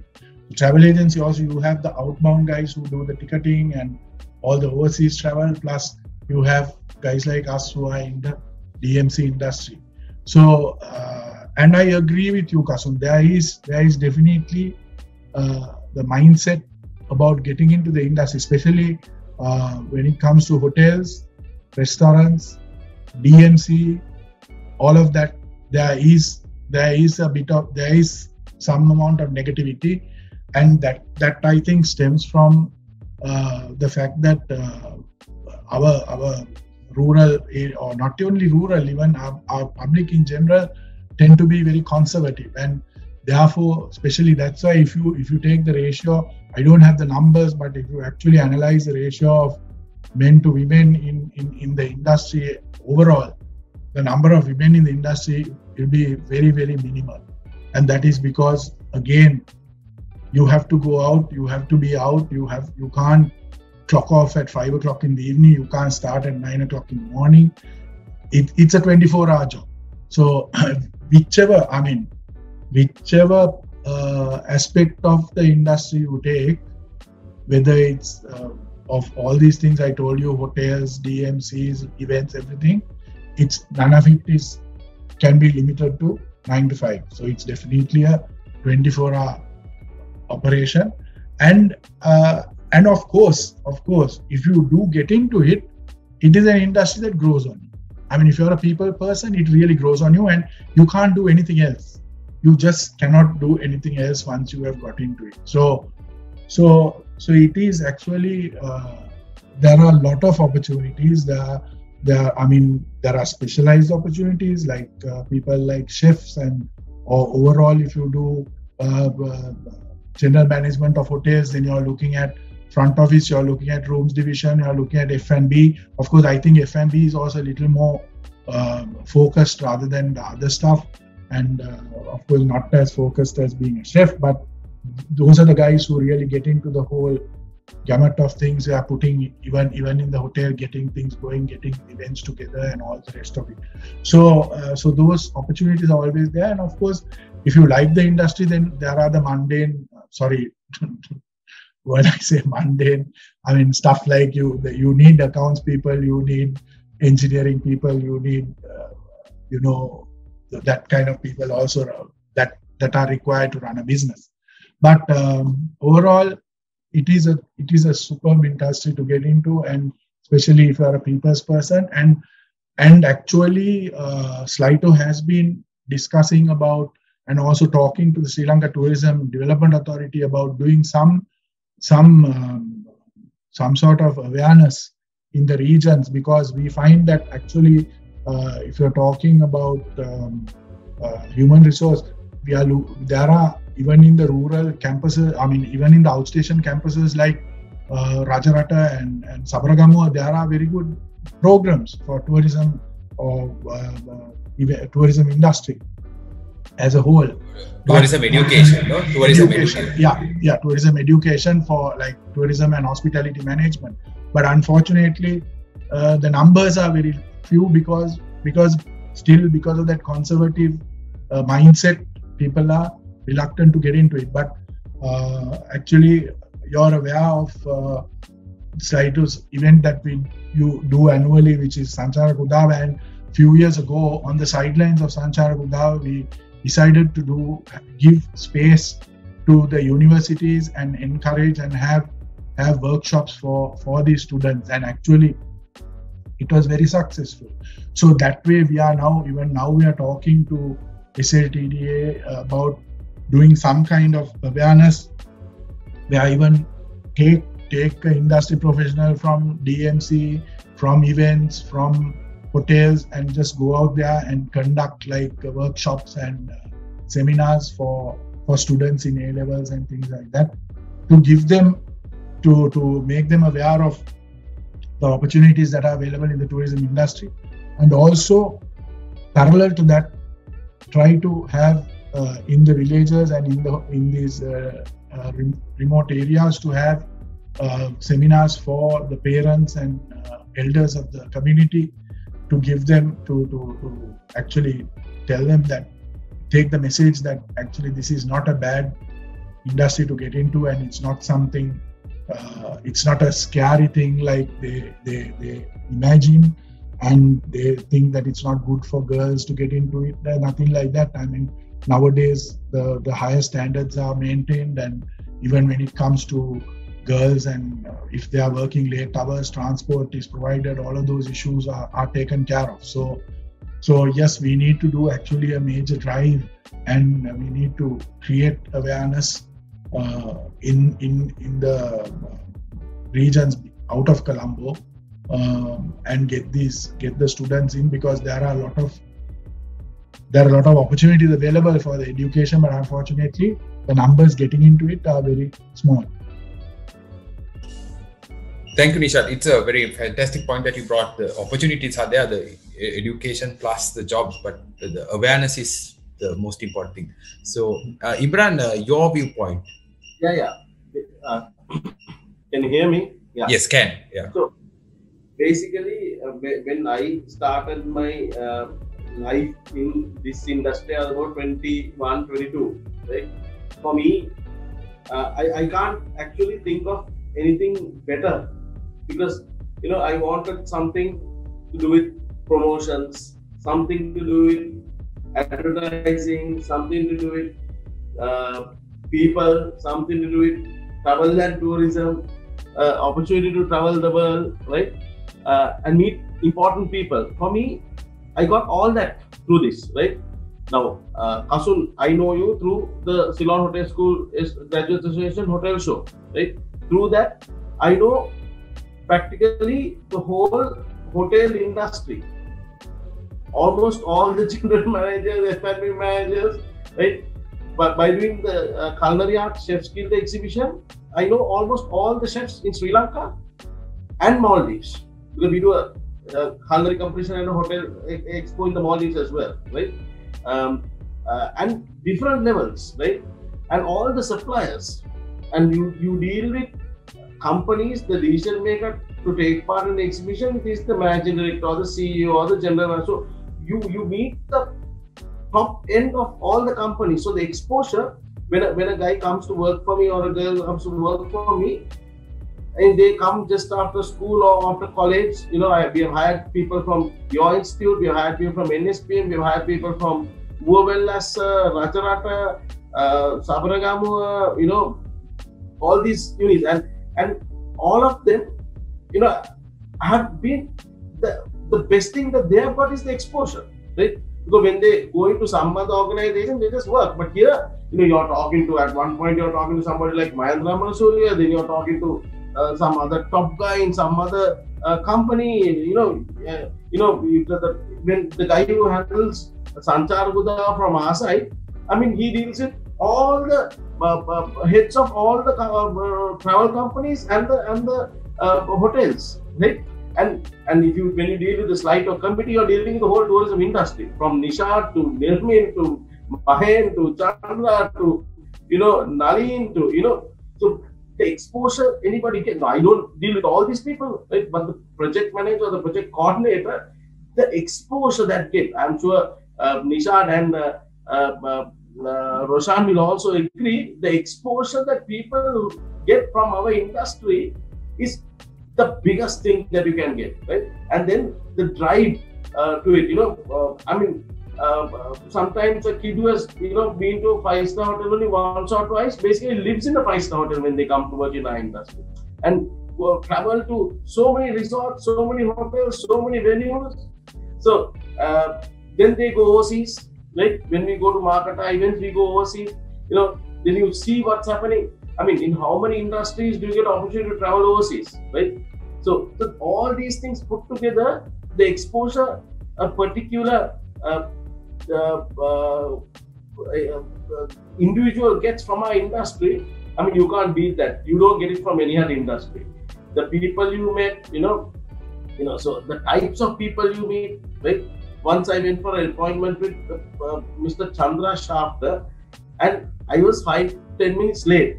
The travel agency also, you have the outbound guys who do the ticketing and all the overseas travel, plus you have guys like us who are in the DMC industry. So, and I agree with you, Kasum. There is definitely the mindset about getting into the industry, especially when it comes to hotels, restaurants, DMC, all of that. There is some amount of negativity, and that I think stems from the fact that our rural, or not only rural, even our public in general, tend to be very conservative, and therefore, especially, that's why if you take the ratio, I don't have the numbers, but if you actually analyze the ratio of men to women in the industry overall, the number of women in the industry will be very, very minimal. And that is because, again, you have to go out, you have to be out, you can't clock off at 5 o'clock in the evening, you can't start at 9 o'clock in the morning. It's a 24-hour job. So whichever aspect of the industry you take, whether it's of all these things I told you, hotels, DMCs, events, everything, none of it can be limited to 9 to 5. So it's definitely a 24-hour operation. And of course, if you do get into it, it is an industry that grows on you. I mean, if you're a people person, it really grows on you and you can't do anything else. You just cannot do anything else once you have got into it. So it is actually, there are a lot of opportunities. There are specialized opportunities like people like chefs or overall, if you do general management of hotels, then you're looking at front office, you're looking at rooms division, you're looking at F&B. Of course, I think F&B is also a little more focused rather than the other stuff. And of course, not as focused as being a chef, but those are the guys who really get into the whole gamut of things. They are putting even in the hotel, getting things going, getting events together and all the rest of it. So those opportunities are always there. And of course, if you like the industry, then there are the mundane, when I say mundane, I mean stuff like you need accounts people, you need engineering people, you need, that kind of people also that are required to run a business. But overall, it is a superb industry to get into, and especially if you are a people's person. And actually, SLAITO has been discussing about and also talking to the Sri Lanka Tourism Development Authority about doing some sort of awareness in the regions, because we find that actually, if you're talking about human resource, there are even in the rural campuses, I mean, even in the outstation campuses like Rajarata and Sabaragamuwa, there are very good programs for tourism or tourism industry as a whole. Tourism education, no? Tourism education. Yeah, tourism education for like tourism and hospitality management. But unfortunately, the numbers are very few because of that conservative mindset, people are reluctant to get into it. But actually, you're aware of SLAITO's event that you do annually, which is Sanchar Guddha. And a few years ago, on the sidelines of Sanchar Guddha, we decided to give space to the universities and encourage and have workshops for these students. And actually, it was very successful. So that way, we are talking to SLTDA about doing some kind of awareness. They are even take industry professional from DMC, from events, from hotels, and just go out there and conduct like workshops and seminars for students in A levels and things like that, to give them to make them aware of the opportunities that are available in the tourism industry. And also, parallel to that, try to have in the villages and in these remote areas, to have seminars for the parents and elders of the community, to give them to actually tell them take the message that actually this is not a bad industry to get into, and it's not something, it's not a scary thing like they imagine, and they think that it's not good for girls to get into it. There's nothing like that. I mean, nowadays the higher standards are maintained, and even when it comes to girls, and if they are working late hours, transport is provided, all of those issues are taken care of. So yes, we need to do actually a major drive, and we need to create awareness in the regions out of Colombo, and get the students in, because there are a lot of opportunities available for the education, but unfortunately, the numbers getting into it are very small. Thank you, Nishad. It's a very fantastic point that you brought. The opportunities are there, the education plus the jobs, but the awareness is the most important thing. So, Imran, your viewpoint. Yeah. Can you hear me? Yeah. Yes, can. Yeah. So, basically, when I started my life in this industry, I was about 21, 22, right? For me, I can't actually think of anything better, because I wanted something to do with promotions, something to do with advertising, something to do with people, something to do with travel and tourism, opportunity to travel the world, right? And meet important people. For me, I got all that through this, right? Now, Asul, I know you through the Ceylon Hotel School Graduate Association Hotel Show, right? Through that, I know practically the whole hotel industry. Almost all the general managers, F&B managers, right? But by doing the culinary art chef's guild exhibition, I know almost all the chefs in Sri Lanka and Maldives, because we do a culinary competition and a hotel expo in the Maldives as well, right? And different levels, right? And all the suppliers, and you deal with companies, the decision maker to take part in the exhibition, it is the managing director or the CEO or the general manager. So you meet the top end of all the companies. So the exposure, when a guy comes to work for me or a girl comes to work for me, and they come just after school or after college, you know, we have hired people from your institute, we have hired people from NSPM, we have hired people from Uwellas, Rajarata, Sabaragamu, you know, all these units, and all of them, you know, have been the best thing that they have got is the exposure, right? Because when they go into some other organization, they just work. But here, you know, you're talking to, at one point, you're talking to somebody like Mahendra Manasuriya, then you're talking to some other top guy in some other company, when the guy who handles Sanchar Guddha from our side, I mean, he deals with all the heads of all the travel companies and the hotels, right? And when you deal with the SLAITO committee, you're dealing with the whole tourism industry, from Nishad to Nirmin to Mahen to Chandra to, you know, Nalin to, you know, so the exposure anybody can. No, I don't deal with all these people, right? But the project manager, the project coordinator, the exposure that gave, I'm sure Nishad and Roshan will also agree, the exposure that people get from our industry is the biggest thing that you can get, right? And then the drive to it, you know, sometimes a kid who has, you know, been to a five-star hotel only once or twice, basically lives in a five-star hotel when they come to work in our industry, and travel to so many resorts, so many hotels, so many venues. So then they go overseas, right? When we go to Markata events, we go overseas, you know, then you see what's happening. I mean, in how many industries do you get opportunity to travel overseas, right? So all these things put together, the exposure, a particular individual gets from our industry, I mean, you can't beat that. You don't get it from any other industry. The people you met, you know, so the types of people you meet, right? Once I went for an appointment with Mr. Chandra Shafter, and I was 5-10 minutes late.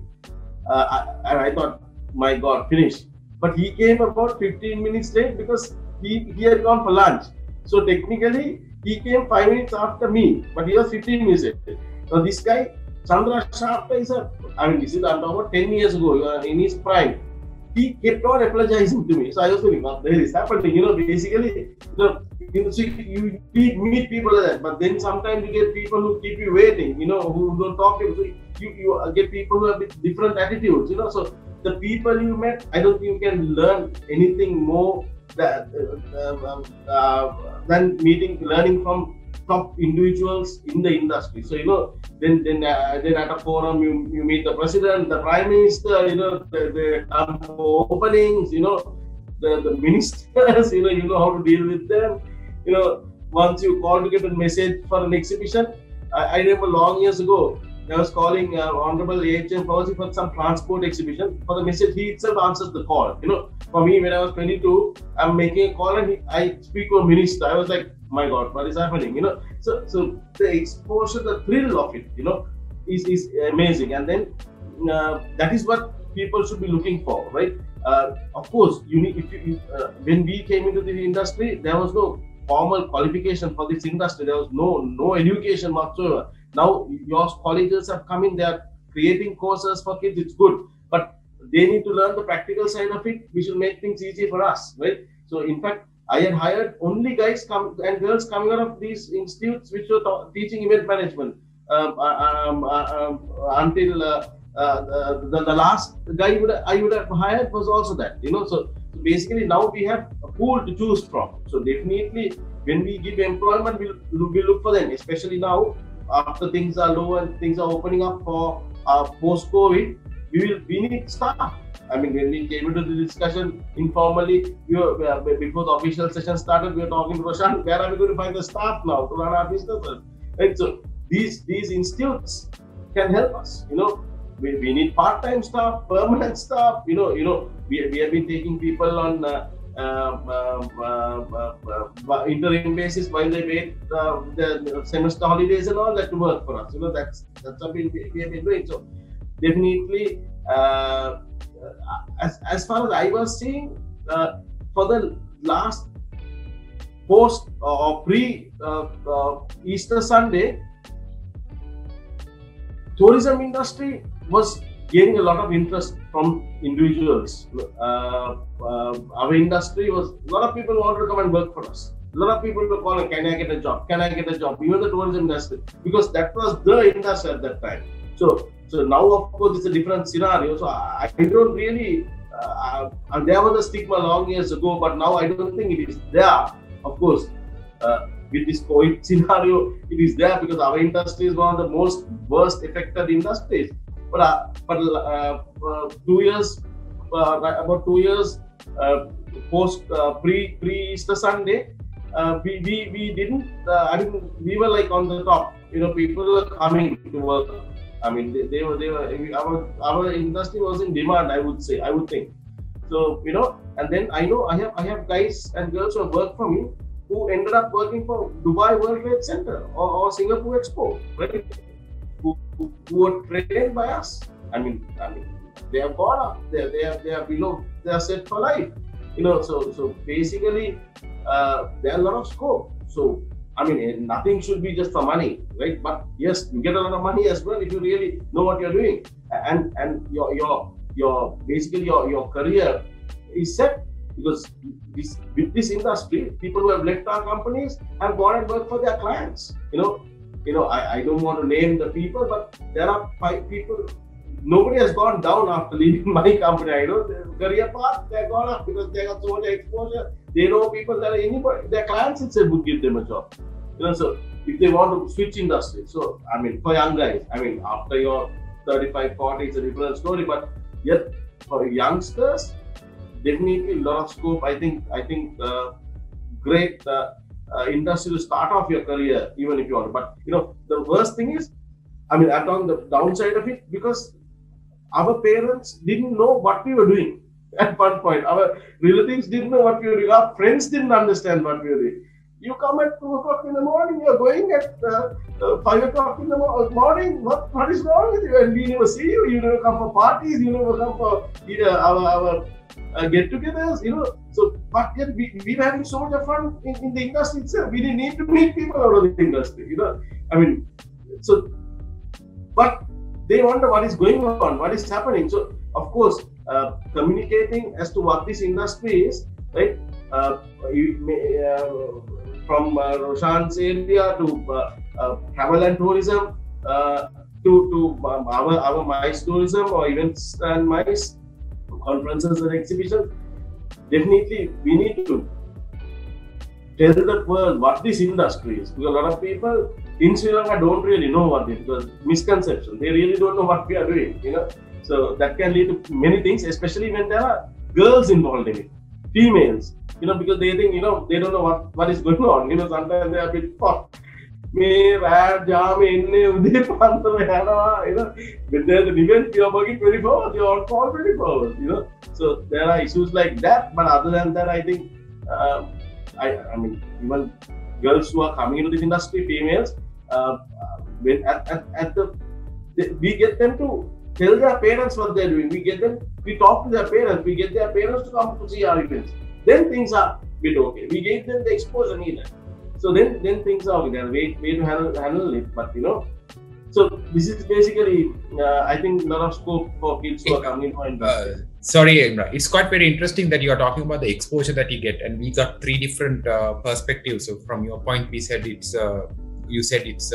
And I thought, my God, finished. But he came about 15 minutes late because he had gone for lunch. So technically, he came 5 minutes after me, but he was 15 minutes late. Now this guy, Chandra Shafter, I'm talking about 10 years ago, in his prime. He kept on apologizing to me. So I was feeling, what the hell is happening? You know, basically, you meet people like that, but then sometimes you get people who keep you waiting, you know, who don't talk to you. You get people who have different attitudes, you know. So the people you met, I don't think you can learn anything more than learning from top individuals in the industry. So, you know, then at a forum you meet the president, the prime minister, you know, the openings, you know, the ministers, you know how to deal with them. You know, once you call to get a message for an exhibition, I remember long years ago, I was calling Honorable A.H.M. Fawzi for some transport exhibition. For the message, he itself answers the call. You know, for me, when I was 22, I'm making a call and I speak to a minister. I was like, my God, what is happening? You know, so the exposure, the thrill of it, you know, is amazing. And then that is what people should be looking for, right? Of course, you need. When we came into the industry, there was no formal qualification for this industry. There was no education whatsoever. Now your colleges have come in, they are creating courses for kids, it's good, but they need to learn the practical side of it, which will make things easy for us, right? So in fact, I had hired only guys and girls coming out of these institutes which were teaching event management until the last guy I would have hired was also that, you know. So basically now we have a pool to choose from. So definitely When we give employment, we look for them, especially now after things are low and things are opening up for post-COVID, we need staff. I mean, when we came into the discussion informally, before the official session started, we were talking to Roshan, where are we going to find the staff now to run our businesses? Right? So these institutes can help us, you know. We need part-time staff, permanent staff, you know, we have been taking people on interim basis while they wait the semester holidays and all that to work for us. You know, that's what we have been doing. So definitely, as far as I was seeing, for the last post or pre Easter Sunday, tourism industry was gaining a lot of interest from individuals. Our industry was, a lot of people wanted to come and work for us. A lot of people were calling, can I get a job? Can I get a job? Even the tourism industry, because that was the industry at that time. So now, of course, it's a different scenario. So I don't really, there was a stigma long years ago, but now I don't think it is there. Of course, with this COVID scenario, it is there because our industry is one of the most worst affected industries. But 2 years, about 2 years post pre Easter Sunday, we didn't. I mean, we were like on the top. You know, people were coming to work. I mean, they were. Our industry was in demand. I would think. So you know, and then I know I have guys and girls who work for me who ended up working for Dubai World Trade Center or Singapore Expo, right? Who were trained by us. I mean, they have gone up. They are below. They are set for life. You know, so basically, there are a lot of scope. So I mean, nothing should be just for money, right? But yes, you get a lot of money as well if you really know what you're doing, and your basically your career is set. Because with this industry, people who have left our companies have gone and worked for their clients. You know, I don't want to name the people, but there are 5 people. Nobody has gone down after leaving my company. I know their career path, they've gone up because they got so much exposure. They know people that are anybody, their clients itself would give them a job. You know, so if they want to switch industry, so I mean, for young guys, I mean, after you're 35, 40, it's a different story, but yet for youngsters, definitely a lot of scope. I think great industry to start off your career, even if you want. But you know, the worst thing is, I mean, I'm on the downside of it because our parents didn't know what we were doing at one point. Our relatives didn't know what we were doing. Our friends didn't understand what we were doing. You come at 2 o'clock in the morning. You're going at 5 o'clock in the morning. What is wrong with you? And we never see you. You never come for parties. You never come for our get-togethers, you know. So, but yet we were having so much of fun in the industry itself. We didn't need to meet people out of the industry, you know. I mean, so, but they wonder what is going on, what is happening. So, of course, communicating as to what this industry is, right? From Roshan's area to travel and tourism to our MICE tourism or events and MICE, conferences and exhibitions. Definitely, we need to tell the world what this industry is. Because a lot of people in Sri Lanka don't really know what it is. Because misconception, they really don't know what we are doing. You know, so that can lead to many things, especially when there are girls involved in it, females. You know, because they think, you know, they don't know what is going on. You know, sometimes they are a bit fucked. You know, when there's an event, you're working 24 hours, you're on call 24 hours, you know. So there are issues like that, but other than that, I think, I mean, even girls who are coming into this industry, females, we get them to tell their parents what they're doing. We talk to their parents, we get their parents to come to see our events. Then things are a bit okay. We gave them the exposure needed. So then things are okay. There are way to handle it, but you know. So this is basically, I think, a lot of scope for kids who are coming in for industry. Sorry, Imran. It's quite very interesting that you are talking about the exposure that you get, and we got 3 different perspectives. So from your point, we said it's, you said it's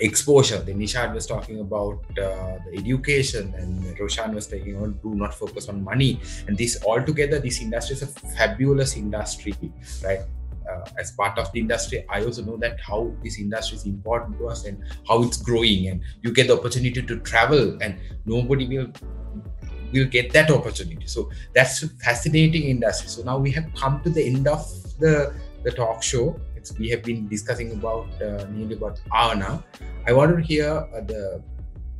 exposure. Then Nishad was talking about the education, and Roshan was talking about do not focus on money. And this altogether, this industry is a fabulous industry, right? As part of the industry, I also know that how this industry is important to us and how it's growing, and you get the opportunity to travel and nobody will get that opportunity. So that's a fascinating industry. So now we have come to the end of the talk show. We have been discussing about nearly about hour now. I want to hear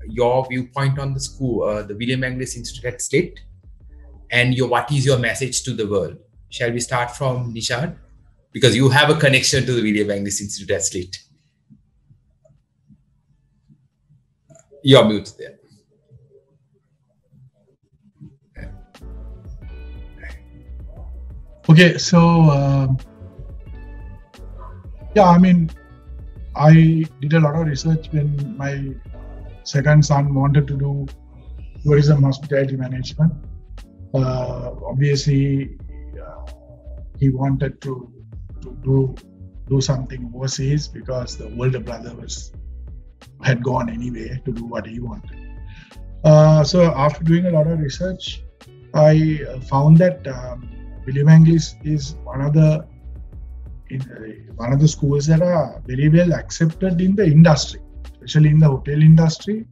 your viewpoint on the school, the William Anglis Institute at SLECC, and what is your message to the world? Shall we start from Nishad? Because you have a connection to the William Anglis Institute at SLECC. You're mute there. Okay, so yeah, I mean, I did a lot of research when my second son wanted to do tourism hospitality management. Obviously, he wanted to do something overseas because the older brother had gone anyway to do what he wanted. So after doing a lot of research, I found that William Anglis is one of the schools that are very well accepted in the industry, especially in the hotel industry.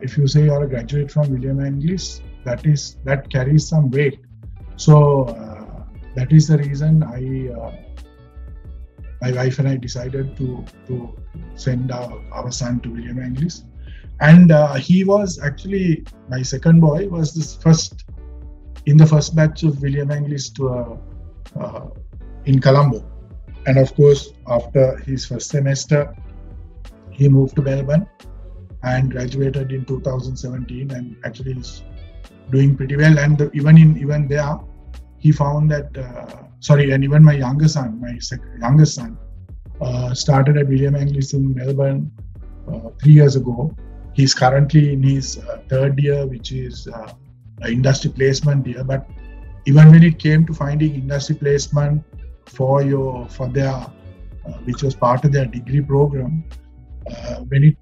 If you say you're a graduate from William Anglis, that carries some weight. So that is the reason my wife and I decided to send our son to William Anglis, and he was actually, my second boy was the first batch of William Anglis to in Colombo. And of course, after his first semester, he moved to Melbourne and graduated in 2017, and actually is doing pretty well. And even there, he found that, and even my younger son, started at William Anglis in Melbourne 3 years ago. He's currently in his third year, which is industry placement year. But even when it came to finding industry placement which was part of their degree program, when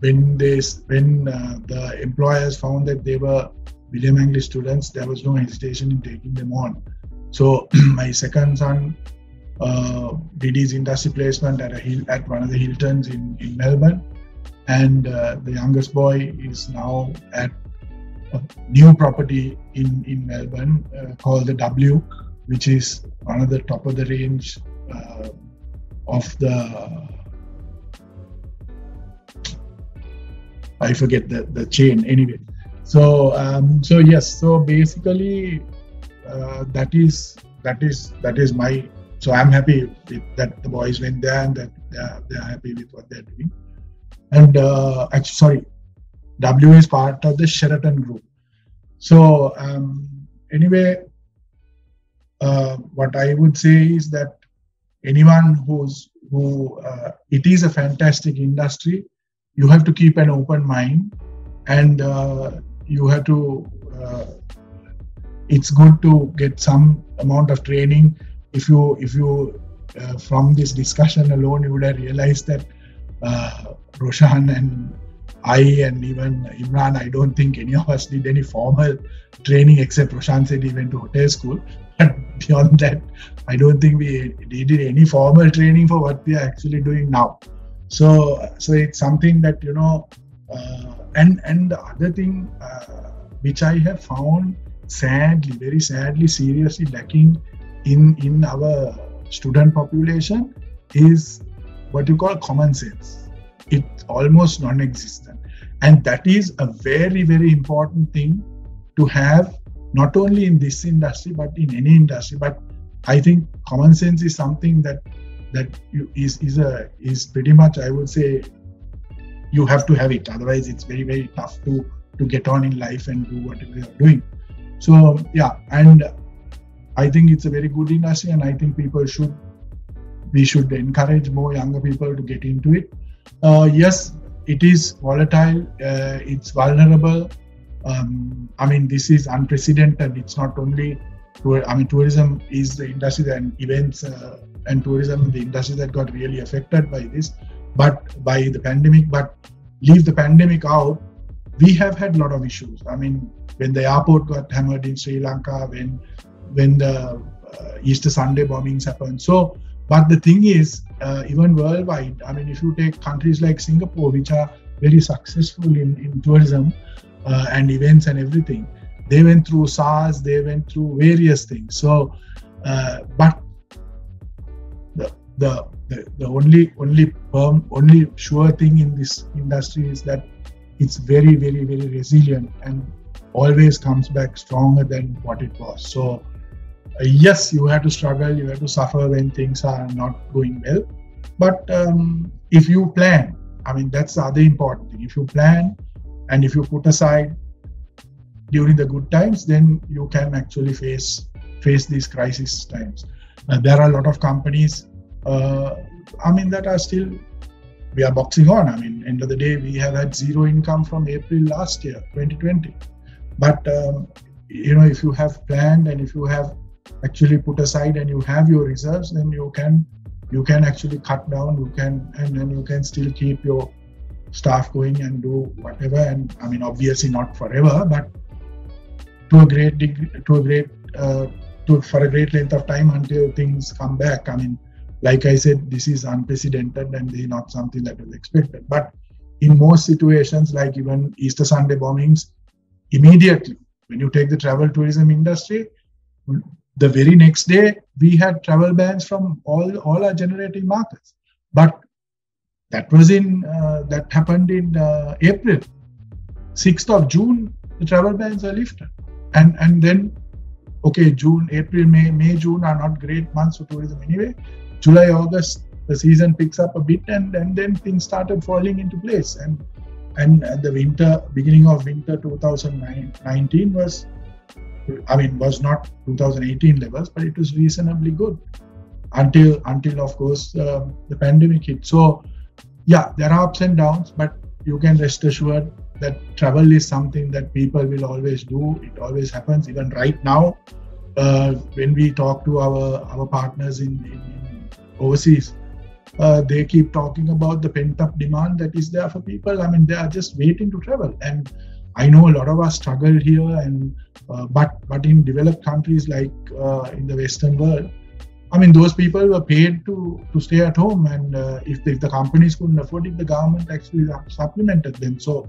the employers found that they were William Anglis students, there was no hesitation in taking them on. So my second son did his industry placement at one of the Hiltons in Melbourne, and the youngest boy is now at a new property in Melbourne called the W, which is one of the top of the range of the, I forget the chain anyway. So basically that is my, so I'm happy with that the boys went there and that they're happy with what they're doing. And W is part of the Sheraton group. So anyway, what I would say is that anyone it is a fantastic industry. You have to keep an open mind, and you have to, it's good to get some amount of training. If you from this discussion alone, you would have realized that Roshan and I and even Imran, I don't think any of us did any formal training, except Roshan said he went to hotel school. But beyond that, I don't think we did any formal training for what we are actually doing now. So it's something that, you know, and the other thing which I have found sadly, very sadly, seriously lacking in our student population is what you call common sense. It's almost non-existent, and that is a very, very important thing to have, not only in this industry but in any industry. But I think common sense is something that is pretty much, I would say, you have to have it, otherwise it's very, very tough to get on in life and do whatever you're doing. So yeah, and I think it's a very good industry, and I think we should encourage more younger people to get into it. Yes, it is volatile, it's vulnerable. I mean, this is unprecedented. It's not only, tourism is the industry and events and tourism, the industry that got really affected by this. but by the pandemic. But leave the pandemic out, we have had a lot of issues. I mean, when the airport got hammered in Sri Lanka, when the Easter Sunday bombings happened. So, but the thing is, even worldwide, I mean, if you take countries like Singapore, which are very successful in tourism and events and everything, they went through SARS, they went through various things. So, but the only sure thing in this industry is that it's very, very, very resilient and always comes back stronger than what it was. So yes, you have to struggle, you have to suffer when things are not going well. But if you plan, I mean, that's the other important thing. If you plan and if you put aside during the good times, then you can actually face these crisis times. There are a lot of companies, I mean, that are still, we are boxing on. I mean, end of the day, we have had zero income from April last year, 2020. But, you know, if you have planned and if you have actually put aside and you have your reserves, then you can actually cut down, and you can still keep your staff going and do whatever. And I mean, obviously not forever, but to a great degree, for a great length of time until things come back. I mean, like I said, this is unprecedented and this is not something that was expected. But in most situations, like even Easter Sunday bombings, immediately, when you take the travel tourism industry, the very next day, we had travel bans from all our generating markets. But that was that happened in April. 6th of June, the travel bans are lifted. And then, okay, June, April, May, June are not great months for tourism anyway. July, August, the season picks up a bit, and then things started falling into place. And the winter, beginning of winter 2019 was, I mean, was not 2018 levels, but it was reasonably good until of course, the pandemic hit. So yeah, there are ups and downs, but you can rest assured that travel is something that people will always do. It always happens. Even right now, when we talk to our partners in overseas, they keep talking about the pent-up demand that is there for people. I mean, they are just waiting to travel. And I know a lot of us struggle here, and but in developed countries like in the Western world, I mean, those people were paid to stay at home, and if the companies couldn't afford it, the government actually supplemented them. So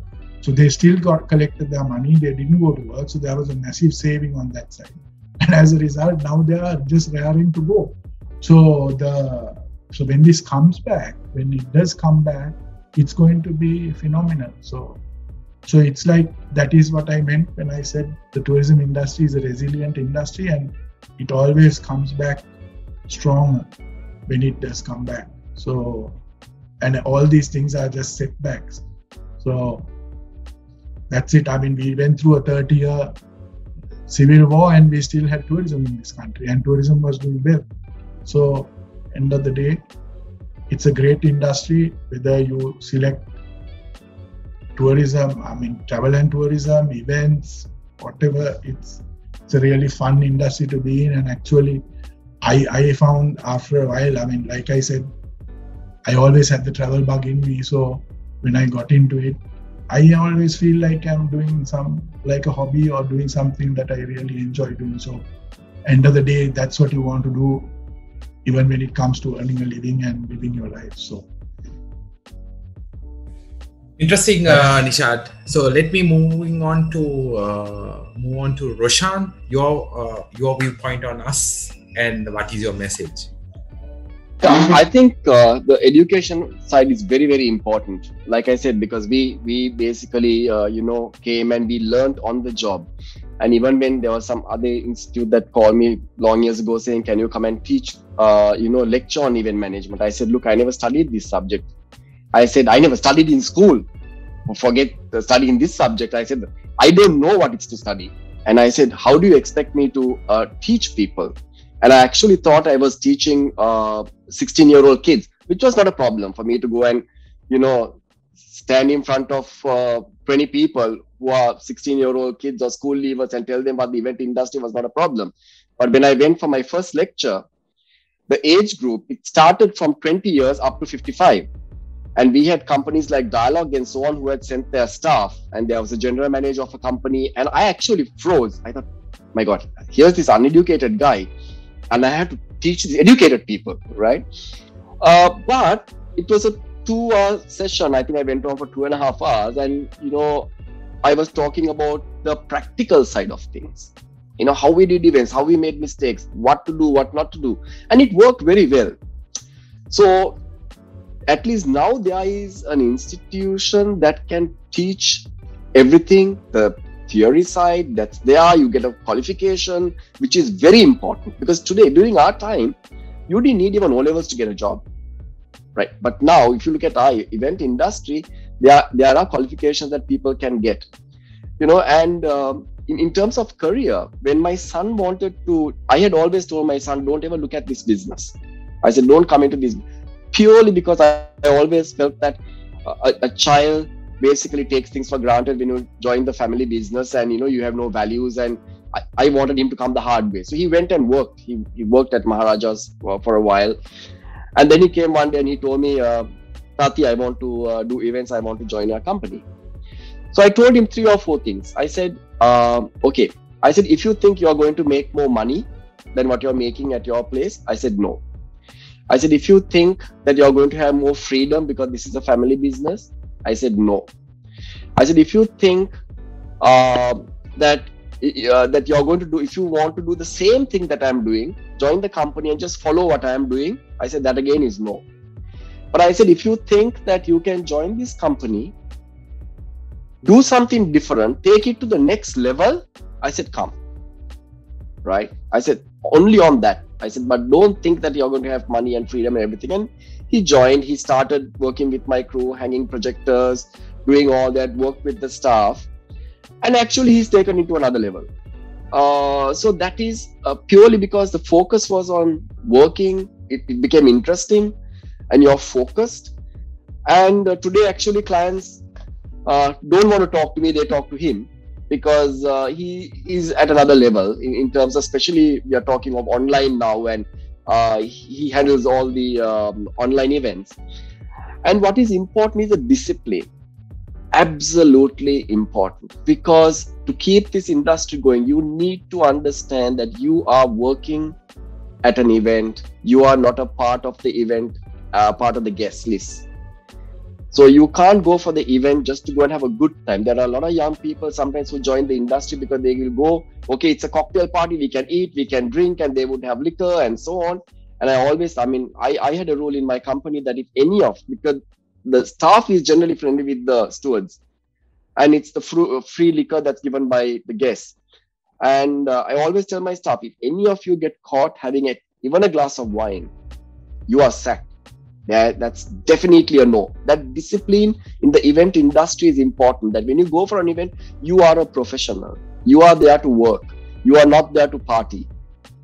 they still collected their money. They didn't go to work, so there was a massive saving on that side. And as a result, now they are just raring to go. So when this comes back, when it does come back, it's going to be phenomenal. So it's like, that is what I meant when I said the tourism industry is a resilient industry, and it always comes back stronger when it does come back. So, and all these things are just setbacks. So that's it. I mean, we went through a 30-year civil war and we still had tourism in this country, and tourism was doing well. So end of the day, it's a great industry, whether you select tourism, I mean, travel and tourism, events, whatever. It's a really fun industry to be in. And actually, I found after a while, I mean, like I said, I always had the travel bug in me. So when I got into it, I always feel like I'm doing like a hobby or doing something that I really enjoy doing. So end of the day, that's what you want to do, even when it comes to earning a living and living your life. So interesting, Nishad. So let me move on to Roshan. Your viewpoint on us, and what is your message? I think the education side is very, very important. Like I said, because we basically came and we learned on the job. And even when there was some other institute that called me long years ago saying, can you come and teach, lecture on event management? I said, look, I never studied this subject. I said, I never studied in school. Forget studying this subject. I said, I don't know what it's to study. And I said, how do you expect me to teach people? And I actually thought I was teaching 16-year-old kids, which was not a problem for me to go and, stand in front of 20 people who are 16-year-old kids or school leavers and tell them about the event industry. Was not a problem. But when I went for my first lecture, the age group, it started from 20 years up to 55. And we had companies like Dialog and so on who had sent their staff, and there was a general manager of a company, and I actually froze. I thought, my God, here's this uneducated guy, and I had to teach these educated people, right? But it was a 2-hour session. I think I went on for 2.5 hours, and you know, I was talking about the practical side of things. You know, how we did events, how we made mistakes, what to do, what not to do, and it worked very well. So at least now there is an institution that can teach everything, the theory side that's there. You get a qualification, which is very important, because today, during our time, you didn't need even O-levels to get a job, right? But now, if you look at our event industry, there are qualifications that people can get, you know. And in terms of career, when my son wanted to, I had always told my son, don't ever look at this business. I said, don't come into this, purely because I always felt that a child basically takes things for granted when you join the family business, and you know, you have no values. And I wanted him to come the hard way. So he went and worked. He worked at Maharaja's for a while. And then he came one day and he told me, Tati, I want to do events. I want to join your company. So I told him 3 or 4 things. I said, okay. I said, if you think you're going to make more money than what you're making at your place, I said, no. I said, if you think that you're going to have more freedom because this is a family business, I said, no. I said, if you think that you're going to do, if you want to do the same thing that I'm doing, join the company and just follow what I'm doing, I said, that again is no. But I said, if you think that you can join this company, do something different, take it to the next level, I said, come. Right? I said, only on that. I said, but don't think that you're going to have money and freedom and everything. And he joined, he started working with my crew, hanging projectors, doing all that, worked with the staff. And actually, he's taken into another level. So that is purely because the focus was on working. It became interesting and you're focused. And today, actually, clients don't want to talk to me. They talk to him, because he is at another level in terms of, especially we are talking of online now, and he handles all the online events. And what is important is the discipline, absolutely important, because to keep this industry going, you need to understand that you are working at an event. You are not a part of the event, part of the guest list. So you can't go for the event just to go and have a good time. There are a lot of young people sometimes who join the industry because they will go, okay, it's a cocktail party, we can eat, we can drink, and they would have liquor and so on. And I had a rule in my company that if any of, because the staff is generally friendly with the stewards, and it's the free liquor that's given by the guests. And I always tell my staff, if any of you get caught having even a glass of wine, you are sacked. Yeah, that's definitely a no. That discipline in the event industry is important, that when you go for an event, you are a professional. You are there to work. You are not there to party,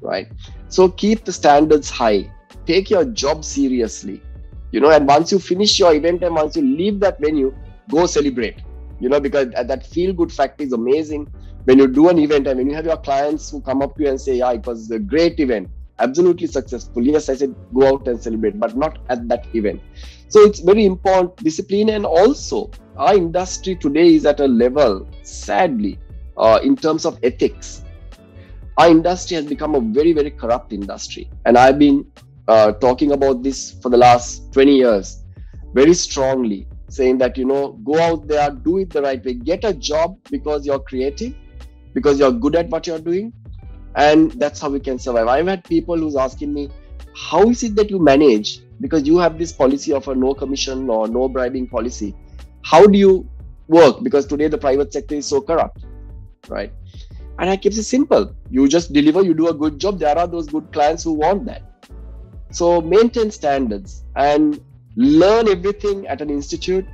right? So keep the standards high. Take your job seriously, you know, and once you finish your event and once you leave that venue, go celebrate, you know, because that feel-good factor is amazing. When you do an event and when you have your clients who come up to you and say, yeah, it was a great event. Absolutely successful. Yes, I said, go out and celebrate, but not at that event. So it's very important, discipline. And also our industry today is at a level, sadly, in terms of ethics. Our industry has become a very, very corrupt industry. And I've been talking about this for the last 20 years, very strongly, saying that, you know, go out there, do it the right way, get a job because you're creative, because you're good at what you're doing. And that's how we can survive. I've had people who's asking me, how is it that you manage? Because you have this policy of a no commission or no bribing policy. How do you work? Because today the private sector is so corrupt, right? And I keep it simple. You just deliver, you do a good job. There are those good clients who want that. So maintain standards and learn everything at an institute.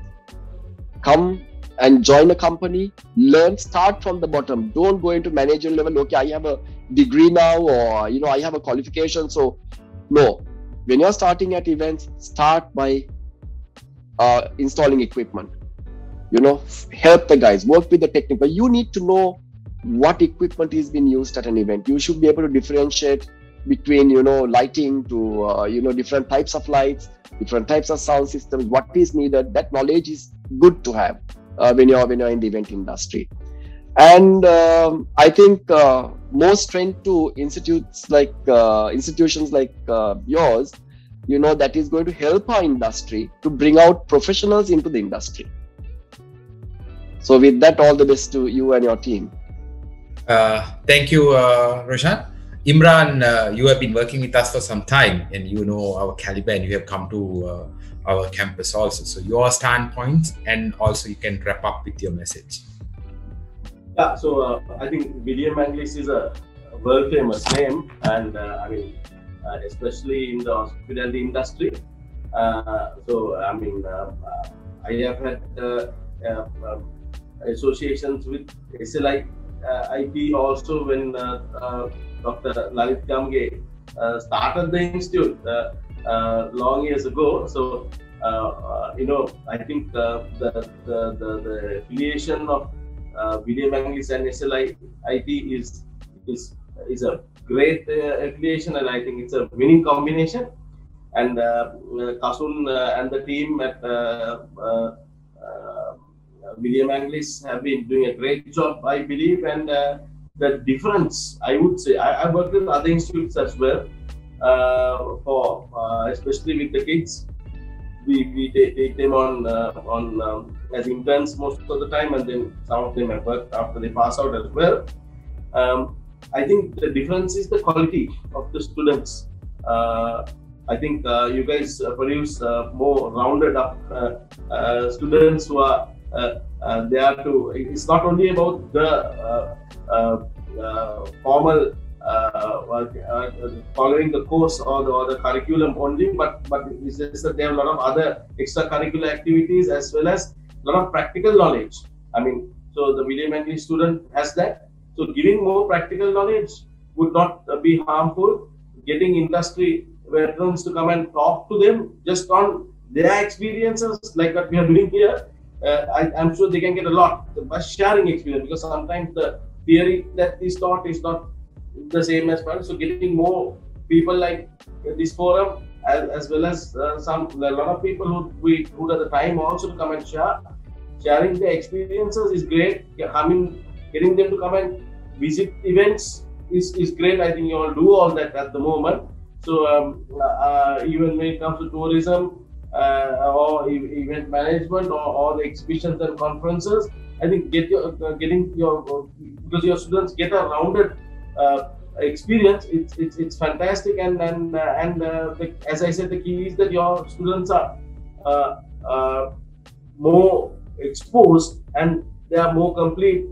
Come and join a company, learn, start from the bottom. Don't go into managerial level. Okay, I have a degree now, or, you know, I have a qualification. So no, when you're starting at events, start by installing equipment, you know, help the guys, work with the technical. You need to know what equipment is being used at an event. You should be able to differentiate between, you know, lighting to, you know, different types of lights, different types of sound systems, what is needed. That knowledge is good to have when you're in the event industry. And I think more strength to institutions like yours, you know, that is going to help our industry to bring out professionals into the industry. So with that, all the best to you and your team. Thank you, Roshan. Imran, you have been working with us for some time and you know our caliber, and you have come to our campus also. So your standpoints, and also you can wrap up with your message. Yeah, so I think BDM English is a world famous name, and I mean, especially in the hospitality industry. So I mean, I have had associations with SLI IP also when Dr. Lalit Kamge started the institute long years ago. So you know, I think the affiliation of BDM English and SLI IP is a great affiliation, and I think it's a winning combination. And Kasun and the team at BDM English have been doing a great job, I believe. And the difference, I would say, I worked with other institutes as well, for especially with the kids. We take them on as interns most of the time, and then some of them have worked after they pass out as well. I think the difference is the quality of the students. I think you guys produce more rounded up students who are there to. It's not only about the formal following the course or the curriculum only, but it's just that they have a lot of other extracurricular activities as well as a lot of practical knowledge. I mean, so the BDM English student has that. So giving more practical knowledge would not be harmful. Getting industry veterans to come and talk to them just on their experiences, like what we are doing here, I'm sure they can get a lot by sharing experience, because sometimes the theory that is taught is not the same as well. So getting more people like this forum, as well as a lot of people who we would at the time also to come and sharing their experiences is great. I mean, getting them to come and visit events is great. I think you all do all that at the moment. So even when it comes to tourism or event management or the exhibitions and conferences, I think because your students get a rounded experience, it's fantastic. And as I said, the key is that your students are more exposed, and they are more complete.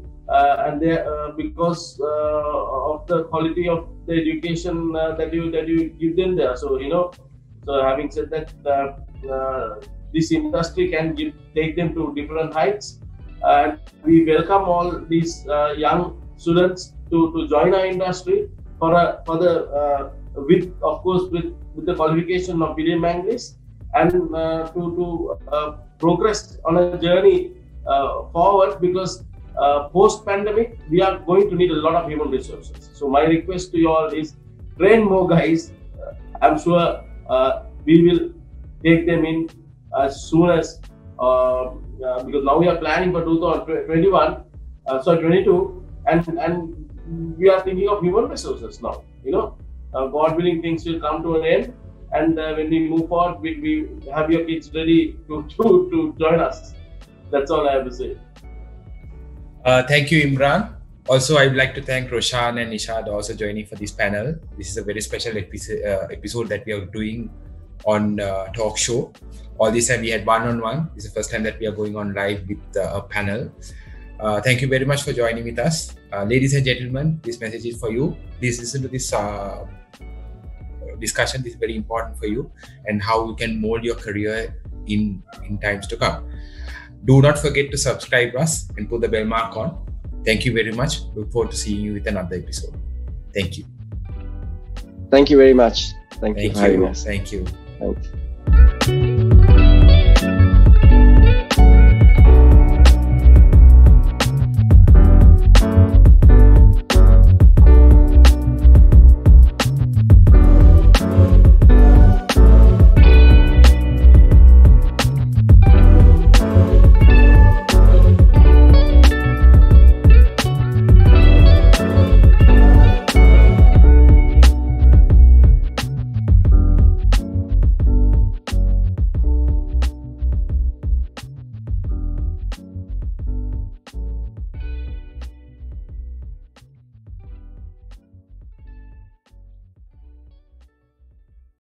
Because of the quality of the education that you give them there. So you know, so having said that, this industry can take them to different heights, and we welcome all these young students to join our industry with the qualification of BDM English, and to progress on a journey forward, because post-pandemic, we are going to need a lot of human resources. So my request to you all is train more guys. I'm sure we will take them in as soon as, because now we are planning for 2021, so 22, and we are thinking of human resources now. You know, God willing, things will come to an end, and when we move forward, we have your kids ready to join us. That's all I have to say. Thank you, Imran. Also, I would like to thank Roshan and Nishad also joining for this panel. This is a very special episode that we are doing on talk show. All this time we had one-on-one. This is the first time that we are going on live with a panel. Thank you very much for joining with us. Ladies and gentlemen, this message is for you. Please listen to this discussion. This is very important for you, and how you can mold your career in times to come. Do not forget to subscribe us and put the bell mark on. Thank you very much. Look forward to seeing you with another episode. Thank you. Thank you very much. Thank you for having us. Thank you.